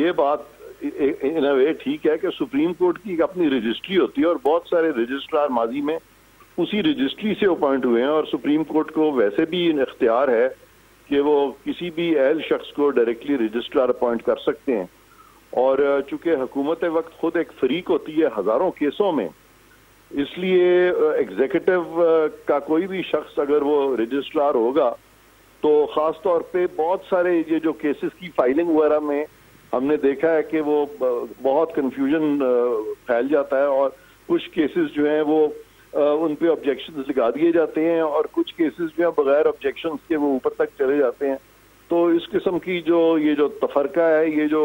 ये बात इन अ वे ठीक है कि सुप्रीम कोर्ट की अपनी रजिस्ट्री होती है और बहुत सारे रजिस्ट्रार माजी में उसी रजिस्ट्री से अपॉइंट हुए हैं, और सुप्रीम कोर्ट को वैसे भी इख्तियार है कि वो किसी भी अहल शख्स को डायरेक्टली रजिस्ट्रार अपॉइंट कर सकते हैं। और चूंकि हुकूमत वक्त खुद एक फरीक होती है हजारों केसों में, इसलिए एग्जीक्यूटिव का कोई भी शख्स अगर वो रजिस्ट्रार होगा तो खास तौर पे बहुत सारे ये जो केसेस की फाइलिंग वगैरह में हमने देखा है कि वो बहुत कंफ्यूजन फैल जाता है, और कुछ केसेस जो हैं वो उन पे ऑब्जेक्शन लगा दिए जाते हैं और कुछ केसेस जो हैं बगैर ऑब्जेक्शन के वो ऊपर तक चले जाते हैं। तो इस किस्म की जो ये जो तफरका है, ये जो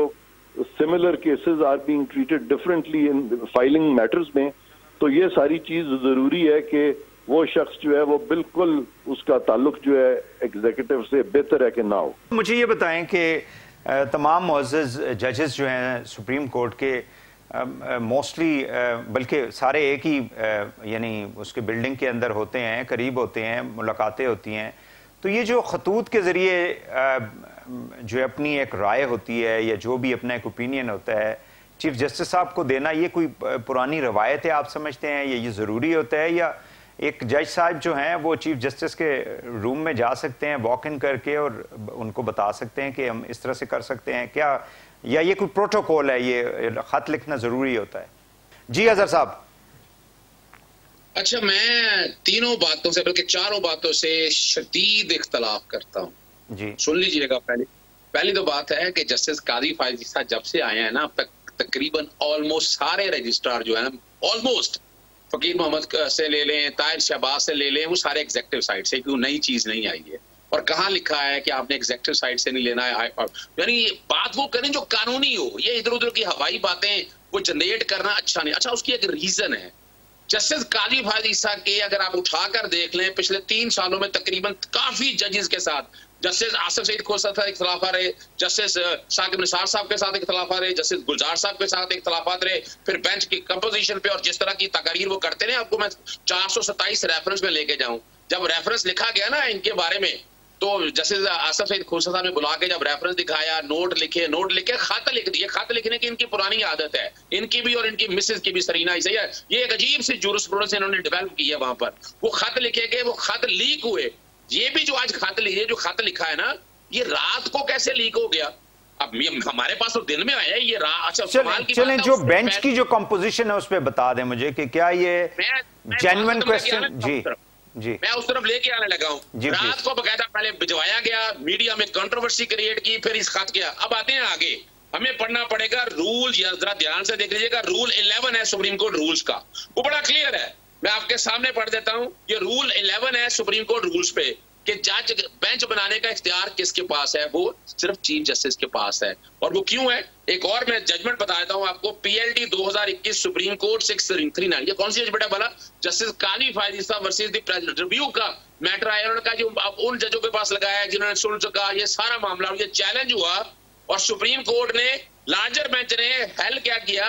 similar cases are being treated differently in filing matters में, तो ये सारी चीज जरूरी है कि वो शख्स जो है वो बिल्कुल उसका ताल्लुक जो है एग्जीक्यूटिव से बेहतर है कि ना हो। मुझे ये बताएं कि तमाम मुअज़्ज़ जजेस जो हैं सुप्रीम कोर्ट के मोस्टली बल्कि सारे एक ही यानी उसके बिल्डिंग के अंदर होते हैं, करीब होते हैं, मुलाकातें होती हैं, तो ये जो खतूत के ज़रिए जो अपनी एक राय होती है या जो भी अपना एक ओपिनियन होता है चीफ जस्टिस साहब को देना, ये कोई पुरानी रवायत है आप समझते हैं, या ये ज़रूरी होता है, या एक जज साहब जो हैं वो चीफ जस्टिस के रूम में जा सकते हैं वॉक इन करके और उनको बता सकते हैं कि हम इस तरह से कर सकते हैं क्या, या ये कोई प्रोटोकॉल है, ये खत लिखना ज़रूरी होता है? जी अजहर साहब। अच्छा, मैं तीनों बातों से बल्कि चारों बातों से शदीद इख्तलाफ करता हूँ जी। सुन लीजिएगा। पहले पहली तो बात है कि जस्टिस काजी फाइज ईसा जब से आए हैं ना, अब तक तकरीबन ऑलमोस्ट सारे रजिस्ट्रार जो है ना, ऑलमोस्ट फकीर मोहम्मद से ले लें, ताहिर शहबाज से ले लें, वो सारे एग्जेक्टिव साइड से, क्यों नई चीज नहीं आई है। और कहाँ लिखा है कि आपने एग्जेक्टिव साइड से नहीं लेना है, यानी बात वो करें जो कानूनी हो। ये इधर उधर की हवाई बातें वो जनरेट करना अच्छा नहीं। अच्छा, उसकी एक रीजन है। जस्टिस काजी फाइज ईसा के अगर आप उठाकर देख लें, पिछले तीन सालों में तकरीबन काफी जजेस के साथ, जस्टिस आसिफ सईद खोसा के इख्तलाफा रहे, जस्टिस शाकिब निसार साहब के साथ इख्तलाफा रहे, जस्टिस गुलजार साहब के साथ इख्तलाफात रहे, फिर बेंच की कंपोजिशन पे, और जिस तरह की तकरीर वो करते रहे। आपको मैं चार सौ सत्ताईस रेफरेंस में लेके जाऊं, जब रेफरेंस लिखा गया ना इनके बारे में, तो जस्टिस आसिफ सईद खोसा साहब ने बुला के जब रेफरेंस दिखाया, नोट लिखे, नोट लिखे खत लिख दिए। खत लिखने की इनकी पुरानी आदत है, इनकी भी और इनकी मिसेज की भी, सरीना सही है। ये एक अजीब सी जूरिस्प्रूडेंस इन्होंने डेवलप की है वहां पर। वो खत लिखे गए, वो खत लीक हुए। ये भी जो आज खत लिखे, जो खत लिखा है ना, ये रात को कैसे लीक हो गया? अब हमारे पास तो दिन में आया ये रात। अच्छा, सवाल की बात है, जो बेंच की जो कंपोजिशन है उस पे बता दें मुझे कि क्या ये जेन्युइन क्वेश्चन जी जी मैं उस तरफ लेके आने लगा हूँ। रात को बकायदा पहले भिजवाया गया, मीडिया में कंट्रोवर्सी क्रिएट की, फिर इस खत किया। अब आते हैं आगे, हमें पढ़ना पड़ेगा रूल, या जरा ध्यान से देख लीजिएगा, रूल इलेवन है सुप्रीम कोर्ट रूल्स का, वो बड़ा क्लियर है, मैं आपके सामने पढ़ देता हूं। ये रूल इलेवन है सुप्रीम कोर्ट रूल्स पे कि जज बेंच बनाने का इख्तियार किसके पास है, वो सिर्फ चीफ जस्टिस के पास है। और वो क्यों है, एक और मैं जजमेंट बता देता हूं आपको, पीएलटी दो हज़ार इक्कीस supreme court six thirty nine, ये कौन सी जजमेंट है भला, justice Qazi Faez Isa versus the president, review का मैटर आया उन्होंने कहा जो अब उन जजों के पास लगाया जिन्होंने सुन चुका ये सारा मामला, और ये चैलेंज हुआ और सुप्रीम कोर्ट ने लार्जर बेंच ने हल क्या किया,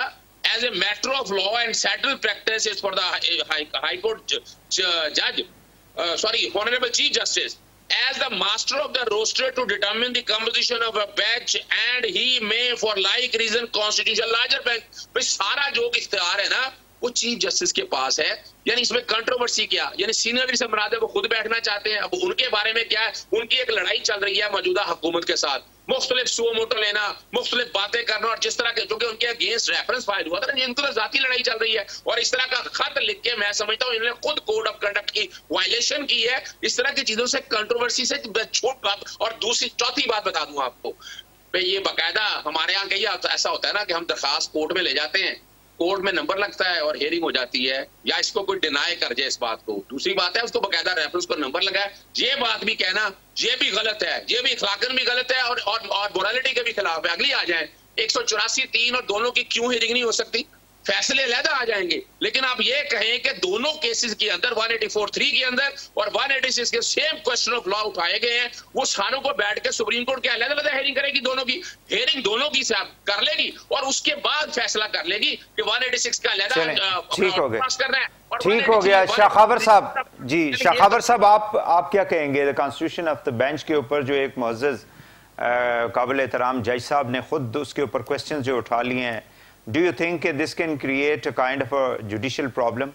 as a matter of law and settle practice for the high court जज, sorry honourable chief justice as the master of the roster to determine the composition of a bench and he may for like reason constitution larger bench. सारा जो इख्तियार है ना वो chief justice के पास है, यानी इसमें कंट्रोवर्सी क्या, यानी सीनियर से मरादे वो खुद बैठना चाहते हैं, अब उनके बारे में क्या है, उनकी एक लड़ाई चल रही है मौजूदा हुकूमत के साथ, मुख्तलिफ सुमोटो लेना, मुख्तलिफ बातें करना, और जिस तरह के जो कि उनके अगेंस्ट रेफरेंस फाइल हुआ था ना, इनकी जाती लड़ाई चल रही है, और इस तरह का खत लिख के मैं समझता हूं इन्होंने खुद कोड ऑफ कंडक्ट की वायलेशन की है। इस तरह की चीजों से, कंट्रोवर्सी से छोट बात। और दूसरी चौथी बात बता दूं आपको, ये बाकायदा हमारे यहाँ कई ऐसा होता है ना कि हम दरखास्त कोर्ट में ले जाते हैं, कोर्ट में नंबर लगता है और हेयरिंग हो जाती है, या इसको कोई डिनाई कर जाए इस बात को, दूसरी बात है उसको बकायदा रेफरेंस को नंबर लगाए, ये बात भी कहना ये भी गलत है, ये भी इखलाकन भी गलत है और और, और मोरालिटी के भी खिलाफ है। अगली आ जाए एक सौ चौरासी तीन और दोनों की क्यों हेयरिंग नहीं हो सकती, फैसले अलहदा आ जाएंगे, लेकिन आप ये कहें कि दोनों केसेस के अंदर वन एटी फोर थ्री के अंदर और वन एटी सिक्स के सेम क्वेश्चन ऑफ लॉ उठाए गए हैं, वो सारों को बैठ के सुप्रीम कोर्ट के अलहदा अलहदा हेयरिंग करेगी, दोनों की हेयरिंग दोनों की साहब कर लेगी और उसके बाद फैसला कर लेगी कि वन एटी सिक्स का अलहदा पास करना है। ठीक हो गया शाखावर साहब जी, शाखावर साहब आप आप क्या कहेंगे, the constitution of the bench के ऊपर जो एक मुअज़्ज़ज़ काबिल एहतराम जज साहब ने खुद उसके ऊपर क्वेश्चन जो उठा लिए हैं, do you think this can create a kind of a judicial problem?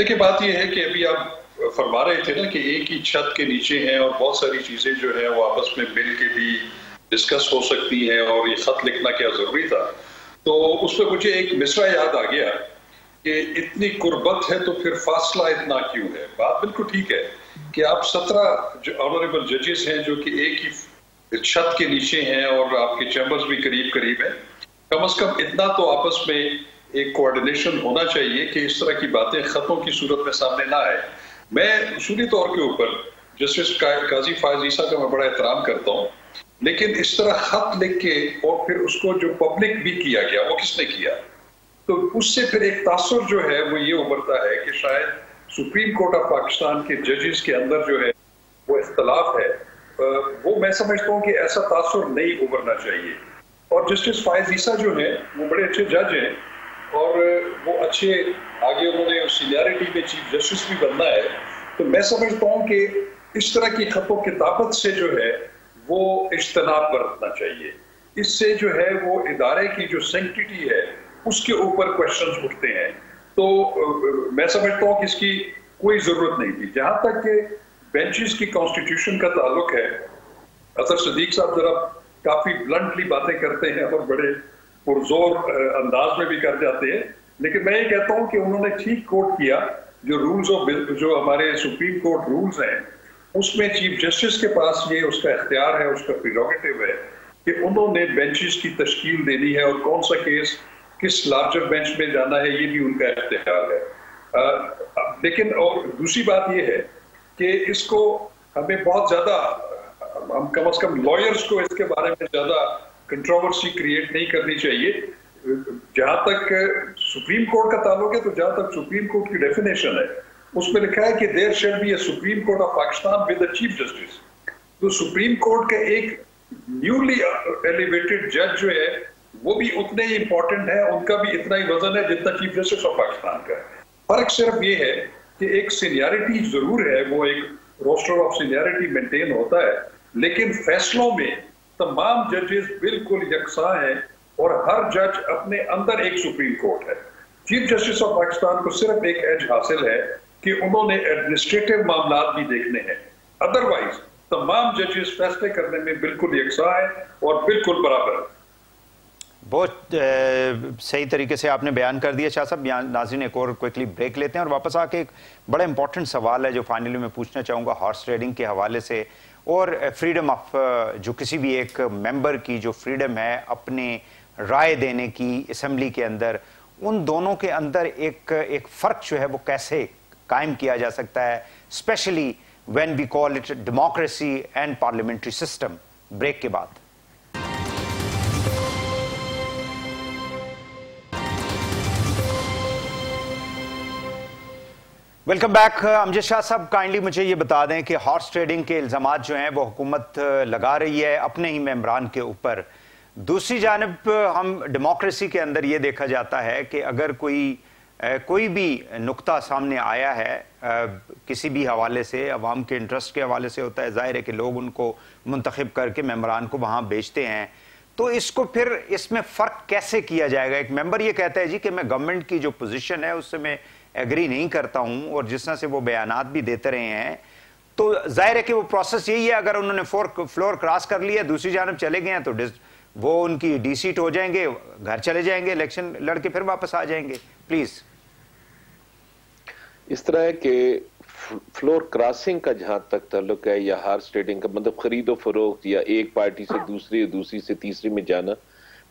देखिए बात ये है कि अभी आप फरमा रहे थे ना कि एक ही छत के नीचे हैं और बहुत सारी चीजें जो है वो आपस में मिल के भी डिस्कस हो सकती हैं, और ये खत लिखना क्या जरूरी था। तो उसमें मुझे एक मिसरा याद आ गया कि इतनी कुर्बत है तो फिर फासला इतना क्यों है। बात बिल्कुल ठीक है कि आप सत्रह जो ऑनरेबल जजेस हैं जो कि एक ही छत के नीचे हैं और आपके चैम्बर्स भी करीब करीब है, कम से कम इतना तो आपस में एक कोऑर्डिनेशन होना चाहिए कि इस तरह की बातें खतों की सूरत में सामने ना आए। मैं उसूली तौर के ऊपर जस्टिस काजी फैज़ ईसा का मैं बड़ा एहतराम करता हूँ, लेकिन इस तरह खत लिख के और फिर उसको जो पब्लिक भी किया गया वो किसने किया, तो उससे फिर एक तासुर जो है वो ये उभरता है कि शायद सुप्रीम कोर्ट ऑफ पाकिस्तान के जजेस के अंदर जो है वो इख्तलाफ है, वो मैं समझता हूँ कि ऐसा तासुर नहीं उभरना चाहिए। और जस्टिस फैज़ ईसा जो है वो बड़े अच्छे जज हैं और वो अच्छे आगे उन्होंने सीनियरिटी में चीफ जस्टिस भी बनना है, तो मैं समझता हूँ कि इस तरह की खतों किताबत से जो है वो इज्तनाब बरतना चाहिए। इससे जो है वो इदारे की जो सैंक्टिटी है उसके ऊपर क्वेश्चंस उठते हैं, तो मैं समझता हूँ कि इसकी कोई ज़रूरत नहीं थी। जहाँ तक कि बेंचेस की कॉन्स्टिट्यूशन का ताल्लुक है, अतहर सिद्दीक़ साहब जरा काफी ब्लंटली बातें करते हैं और बड़े पुरजोर अंदाज में भी कर जाते हैं, लेकिन मैं ये कहता हूं कि उन्होंने ठीक कोट किया। जो रूल्स ऑफ जो हमारे सुप्रीम कोर्ट रूल्स हैं उसमें चीफ जस्टिस के पास ये उसका इख्तियार है, उसका प्रिरोगेटिव है कि उन्होंने बेंचेस की तश्कील देनी है और कौन सा केस किस लार्जर बेंच में जाना है, ये भी उनका इख्तियार है। आ, लेकिन और दूसरी बात ये है कि इसको हमें बहुत ज्यादा, हम कम से कम लॉयर्स को इसके बारे में ज्यादा कंट्रोवर्सी क्रिएट नहीं करनी चाहिए। जहां तक सुप्रीम कोर्ट का ताल्लुक है, तो जहां तक सुप्रीम कोर्ट की डेफिनेशन है उसमें लिखा है कि there should be a supreme court of Pakistan with a chief justice. तो सुप्रीम कोर्ट का एक न्यूली एलिवेटेड जज जो है वो भी उतने ही इंपॉर्टेंट है, उनका भी इतना ही वजन है जितना चीफ जस्टिस ऑफ पाकिस्तान का है। फर्क सिर्फ ये है कि एक सीनियरिटी जरूर है, वो एक रोस्टर ऑफ सीनियरिटी मेंटेन होता है, लेकिन फैसलों में तमाम जजेस बिल्कुल यकसा हैं और हर जज अपने अंदर एक सुप्रीम कोर्ट है। चीफ जस्टिस ऑफ पाकिस्तान को सिर्फ एक एज हासिल है कि उन्होंने एडमिनिस्ट्रेटिव मामला भी देखने हैं, अदरवाइज तमाम जजेस फैसले करने में बिल्कुल यकसा है और बिल्कुल बराबर है। बहुत ए, सही तरीके से आपने बयान कर दिया शाह साहब। यहाँ नाज़रीन एक और क्विकली ब्रेक लेते हैं और वापस आके एक बड़ा इंपॉर्टेंट सवाल है जो फाइनली मैं पूछना चाहूँगा हॉर्स ट्रेडिंग के हवाले से, और फ्रीडम ऑफ जो किसी भी एक मेंबर की जो फ्रीडम है अपने राय देने की असम्बली के अंदर, उन दोनों के अंदर एक एक फ़र्क जो है वो कैसे कायम किया जा सकता है, specially when we call it democracy and parliamentary system. Break के बाद वेलकम बैक। अमजद शाह साहब, काइंडली मुझे ये बता दें कि हॉर्स ट्रेडिंग के इल्ज़ाम जो हैं वो हुकूमत लगा रही है अपने ही मेम्बरान के ऊपर। दूसरी जानब हम डेमोक्रेसी के अंदर ये देखा जाता है कि अगर कोई कोई भी नुक्ता सामने आया है किसी भी हवाले से, अवाम के इंटरेस्ट के हवाले से होता है, जाहिर है कि लोग उनको मुंतखब करके मेम्बरान को वहाँ भेजते हैं, तो इसको फिर इसमें फ़र्क कैसे किया जाएगा? एक मेंबर ये कहता है जी कि मैं गवर्नमेंट की जो पोजीशन है उससे मैं एग्री नहीं करता हूं, और जिस तरह से वो बयानात भी देते रहे हैं, तो जाहिर है कि वो प्रोसेस यही है, अगर उन्होंने फ्लोर क्रॉस कर लिया, दूसरी जानब चले गए हैं तो वो उनकी डी सीट हो जाएंगे, घर चले जाएंगे, इलेक्शन लड़के फिर वापस आ जाएंगे। प्लीज इस तरह के फ्लोर क्रॉसिंग का जहां तक ताल्लुक है, या हार्स ट्रेडिंग का मतलब खरीदो फरोख्त या एक पार्टी से दूसरी और दूसरी से तीसरी में जाना,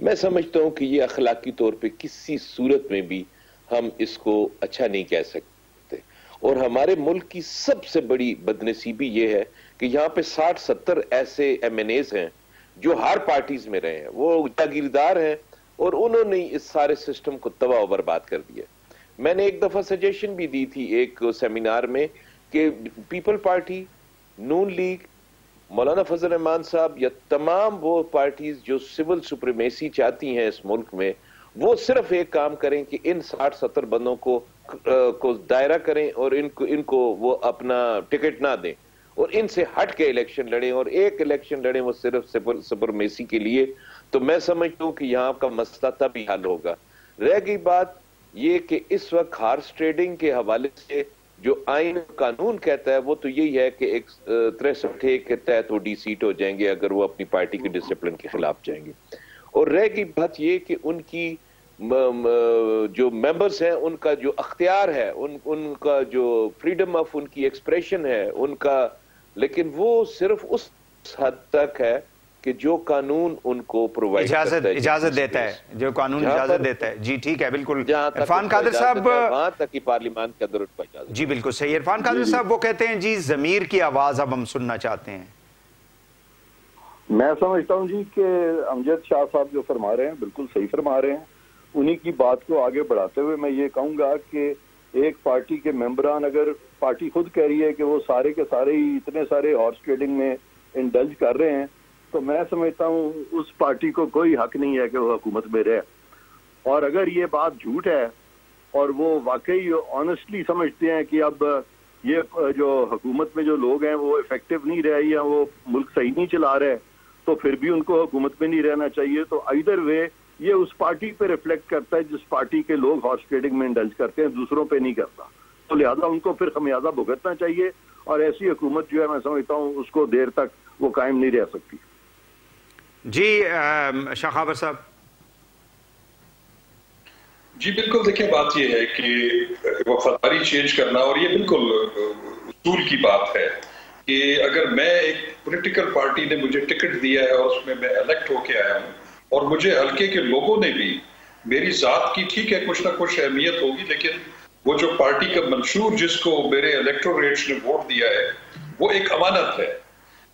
मैं समझता हूं कि ये अखलाकी तौर पे किसी सूरत में भी हम इसको अच्छा नहीं कह सकते। और हमारे मुल्क की सबसे बड़ी बदनसीबी ये है कि यहाँ पे साठ सत्तर ऐसे एम एन एज हैं जो हर पार्टीज में रहे हैं, वो जागीरदार हैं और उन्होंने इस सारे सिस्टम को तबाह बर्बाद कर दिया। मैंने एक दफा सजेशन भी दी थी एक सेमिनार में कि पीपल पार्टी, नून लीग, मौलाना फजल रहमान साहब या तमाम वो पार्टीज जो सिविल सुप्रीमेसी चाहती हैं इस मुल्क में, वो सिर्फ एक काम करें कि इन साठ सत्तर बंदों को आ, को दायरा करें और इनको इनको वो अपना टिकट ना दें और इनसे हट के इलेक्शन लड़ें, और एक इलेक्शन लड़ें वो सिर्फ सिविल सुप्रीमेसी के लिए। तो मैं समझता हूँ कि यहाँ आपका मसला तभी हल होगा। रह गई बात ये कि इस वक्त हार्स ट्रेडिंग के हवाले से जो आइन कानून कहता है वो तो यही है कि एक तिरसठ के तहत वो डी सीट हो जाएंगे अगर वो अपनी पार्टी के डिसिप्लिन के खिलाफ जाएंगे। और रह गई बात ये कि उनकी म, म, जो मेंबर्स हैं उनका जो अख्तियार है, उन उनका जो फ्रीडम ऑफ उनकी एक्सप्रेशन है उनका, लेकिन वो सिर्फ उस हद तक है कि जो कानून उनको प्रोवाइड इजाजत इजाजत देता है, जो कानून इजाजत देता है। जी ठीक है, बिल्कुल। इरफान कादिर साहब, वहां तक कि पार्लियामेंट के अंदर पहुंचा। जी बिल्कुल सही। इरफान कादिर साहब वो कहते हैं जी जमीर की आवाज अब हम सुनना चाहते हैं। मैं समझता हूं जी कि अमजद शाह साहब जो फरमा रहे हैं बिल्कुल सही फरमा रहे हैं। उन्हीं की बात को आगे बढ़ाते हुए मैं ये कहूंगा कि एक पार्टी के मेंबरान, अगर पार्टी खुद कह रही है कि वो सारे के सारे ही इतने सारे हॉर्स ट्रेडिंग में इंडल्ज कर रहे हैं, तो मैं समझता हूँ उस पार्टी को कोई हक नहीं है कि वो हुकूमत में रहे। और अगर ये बात झूठ है और वो वाकई ऑनेस्टली समझते हैं कि अब ये जो हुकूमत में जो लोग हैं वो इफेक्टिव नहीं रहे या वो मुल्क सही नहीं चला रहे, तो फिर भी उनको हुकूमत में नहीं रहना चाहिए। तो आइदर वे ये उस पार्टी पे रिफ्लेक्ट करता है जिस पार्टी के लोग हॉर्स ट्रेडिंग में इंडल्ज करते हैं, दूसरों पे नहीं करता। तो लिहाजा उनको फिर खमियाजा भुगतना चाहिए, और ऐसी हुकूमत जो है मैं समझता हूँ उसको देर तक वो कायम नहीं रह सकती। जी शाहखावर साहब। जी बिल्कुल, देखिए बात यह है कि वफादारी चेंज करना, और ये बिल्कुल उसूल की बात है कि अगर मैं एक पॉलिटिकल पार्टी ने मुझे टिकट दिया है और उसमें मैं इलेक्ट होके आया हूँ, और मुझे हल्के के लोगों ने भी मेरी जात की ठीक है कुछ ना कुछ अहमियत होगी, लेकिन वो जो पार्टी का मंशूर जिसको मेरे इलेक्टोरेट्स ने वोट दिया है वो एक अमानत है।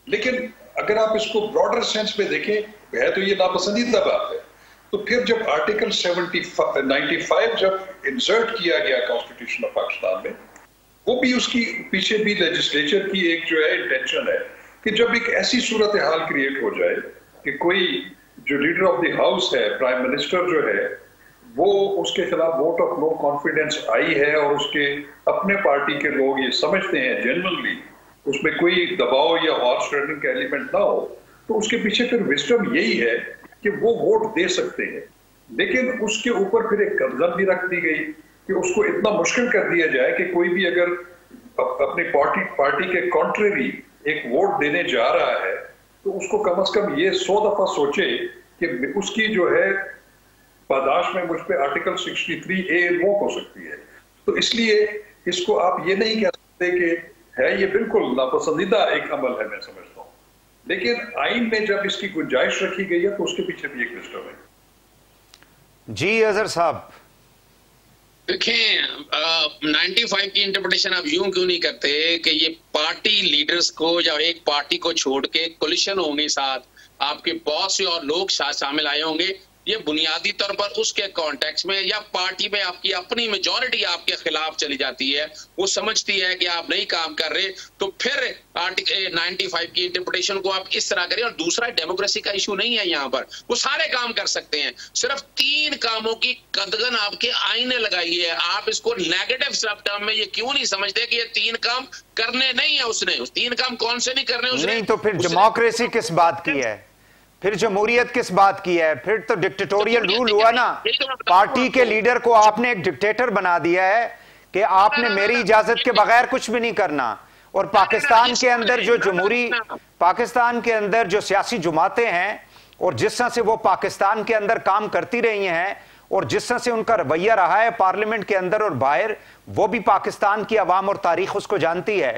लेकिन अगर आप इसको ब्रॉडर सेंस में देखें है तो ये नापसंदीदा बात है। तो फिर जब आर्टिकल नाइंटी फाइव जब इंसर्ट किया गया कॉन्स्टिट्यूशन ऑफ पाकिस्तान में, वो भी उसकी पीछे भी लेजिस्लेचर की एक जो है इंटेंशन है कि जब एक ऐसी सूरत हाल क्रिएट हो जाए कि कोई जो लीडर ऑफ द हाउस है, प्राइम मिनिस्टर जो है, वो उसके खिलाफ वोट ऑफ नो कॉन्फिडेंस आई है और उसके अपने पार्टी के लोग ये समझते हैं जनरली उसमें कोई दबाव या हॉर्स ट्रेडिंग का एलिमेंट ना हो, तो उसके पीछे फिर विस्टम यही है कि वो वोट दे सकते हैं। लेकिन उसके ऊपर फिर एक कब्जा भी रख दी गई कि उसको इतना मुश्किल कर दिया जाए कि कोई भी अगर अपनी पार्टी पार्टी के कॉन्ट्रेरी एक वोट देने जा रहा है तो उसको कम अज कम ये सौ दफा सोचे कि उसकी जो है पादाश में मुझ पर article sixty three A invoke हो सकती है। तो इसलिए इसको आप ये नहीं कह सकते कि है, ये बिल्कुल नापसंदीदा एक अमल है, मैं समझता हूँ। लेकिन आइन में जब इसकी गुंजाइश रखी गई है तो उसके पीछे भी एक मिस्टर है। जी अजहर साहब, देखें नाइन्टी फाइव की इंटरप्रिटेशन आप यूं क्यों नहीं करते कि ये पार्टी लीडर्स को या एक पार्टी को छोड़ के कोलिशन होंगे, साथ आपके बॉस और लोग साथ शामिल आए होंगे। ये बुनियादी तौर पर उसके कॉन्टेक्स्ट में या पार्टी में आपकी अपनी मेजॉरिटी आपके खिलाफ चली जाती है, वो समझती है कि आप नहीं काम कर रहे, तो फिर आर्टिकल नाइन्टी फाइव की इंटरप्रिटेशन को आप इस तरह करें। और दूसरा, डेमोक्रेसी का इशू नहीं है यहाँ पर, वो सारे काम कर सकते हैं, सिर्फ तीन कामों की कदगन आपके आईन ने लगाई है। आप इसको नेगेटिव सब टर्म में ये क्यों नहीं समझते कि ये तीन काम करने नहीं है उसने, उस तीन काम कौन से नहीं करने उसने? नहीं, तो फिर डेमोक्रेसी किस बात की है, फिर जमहूरियत किस बात की है, फिर तो डिक्टेटोरियल रूल हुआ ना। पार्टी के लीडर को आपने एक डिक्टेटर बना दिया है कि आपने मेरी इजाजत के बगैर कुछ भी नहीं करना। और पाकिस्तान के अंदर जो जमहूरी पाकिस्तान के अंदर जो सियासी जमातें हैं और जिस तरह से वो पाकिस्तान के अंदर काम करती रही हैं और जिस तरह से उनका रवैया रहा है पार्लियामेंट के अंदर और बाहर, वो भी पाकिस्तान की आवाम और तारीख उसको जानती है।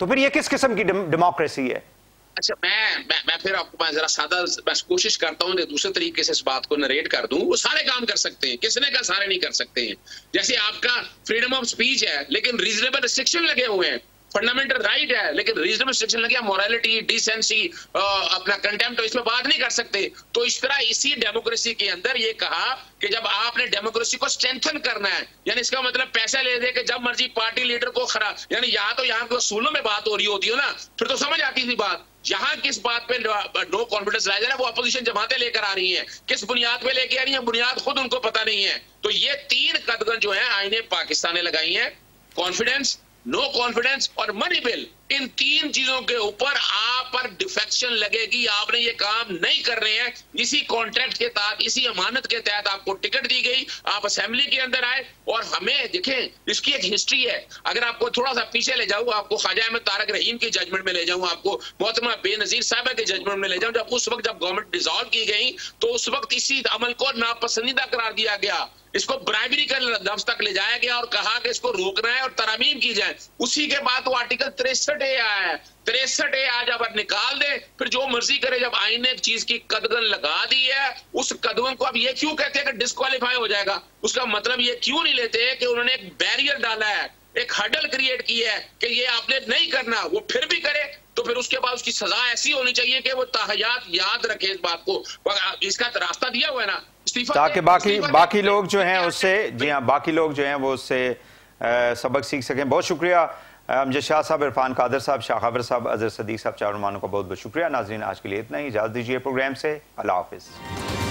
तो फिर यह किस किस्म की डेमोक्रेसी है? अच्छा, मैं मैं मैं फिर आपको मैं जरा सादा मैं कोशिश करता हूँ दूसरे तरीके से इस बात को नरेट कर दूं। वो सारे काम कर सकते हैं, किसने का सारे नहीं कर सकते हैं। जैसे आपका फ्रीडम ऑफ स्पीच है लेकिन रीजनेबल रिस्ट्रिक्शन लगे हुए हैं, फंडामेंटल राइट right है लेकिन रीजनेबल रिस्ट्रिक्शन लगे, मोरालिटी, डिसेंसी, अपना कंटेम्प्ट, तो इसमें बात नहीं कर सकते। तो इस तरह इसी डेमोक्रेसी के अंदर ये कहा कि जब आपने डेमोक्रेसी को स्ट्रेंथन करना है, यानी इसका मतलब पैसा ले दे कि जब मर्जी पार्टी लीडर को खरा, यानी यहाँ तो यहाँ असूलों में बात हो रही होती हो ना, फिर तो समझ आती थी बात। यहाँ किस बात पे नो कॉन्फिडेंस राइज है, वो अपोजिशन जमातें लेकर आ रही हैं, किस बुनियाद पे लेके आ रही हैं, बुनियाद खुद उनको पता नहीं है। तो ये तीन कदगन जो है आईने पाकिस्तान ने लगाई है, कॉन्फिडेंस, नो कॉन्फिडेंस और मनी बिल। इन तीन चीजों के ऊपर आप पर डिफेक्शन लगेगी, आपने ये काम नहीं कर रहे हैं। इसी कॉन्ट्रैक्ट के तहत, इसी अमानत के तहत आपको टिकट दी गई, आप असेंबली के अंदर आए। और हमें देखें, इसकी एक हिस्ट्री है। अगर आपको थोड़ा सा पीछे ले जाऊं, आपको ख्वाजा अहमद तारक रहीम के जजमेंट में ले जाऊं, आपको मोहतरमा बेनजीर साहबा के जजमेंट में ले जाऊं, जब उस वक्त जब गवर्नमेंट डिसॉल्व की गई तो उस वक्त इसी अमल को नापसंदीदा करार दिया गया, इसको ब्राइबरी का लफ्ज तक ले जाया गया और कहा कि इसको रोकना है और तरामीम की जाए। उसी के बाद वो आर्टिकल तिरसठ तिरसठ ए आज अब निकाल दे, फिर जो मर्जी करे। जब आईन ने एक चीज की कदगन लगा दी है, उस कदगन को अब ये क्यों कहते हैं कि डिस्क्वालीफाई हो जाएगा? उसका मतलब ये क्यों नहीं लेते कि उन्होंने एक बैरियर डाला है, एक हडल क्रिएट की है कि ये आपने नहीं करना। वो फिर भी करे तो फिर उसके बाद उसकी सजा ऐसी होनी चाहिए कि वो ताहयात याद रखे इस बात को। इसका रास्ता दिया हुआ है ना, ताकि बाकी बाकी लोग जो हैं उससे, जी हाँ, बाकी लोग जो हैं वो उससे सबक सीख सकें। बहुत शुक्रिया अमजद शाह साहब, इरफान कादर साहब, शाहखबर साहब, अजहर सिद्दीकी साहब, चार मेहमानों का बहुत बहुत शुक्रिया। नाज़रीन, आज के लिए इतना ही, इजाज़त दीजिए प्रोग्राम से, अल्लाह हाफ़िज़।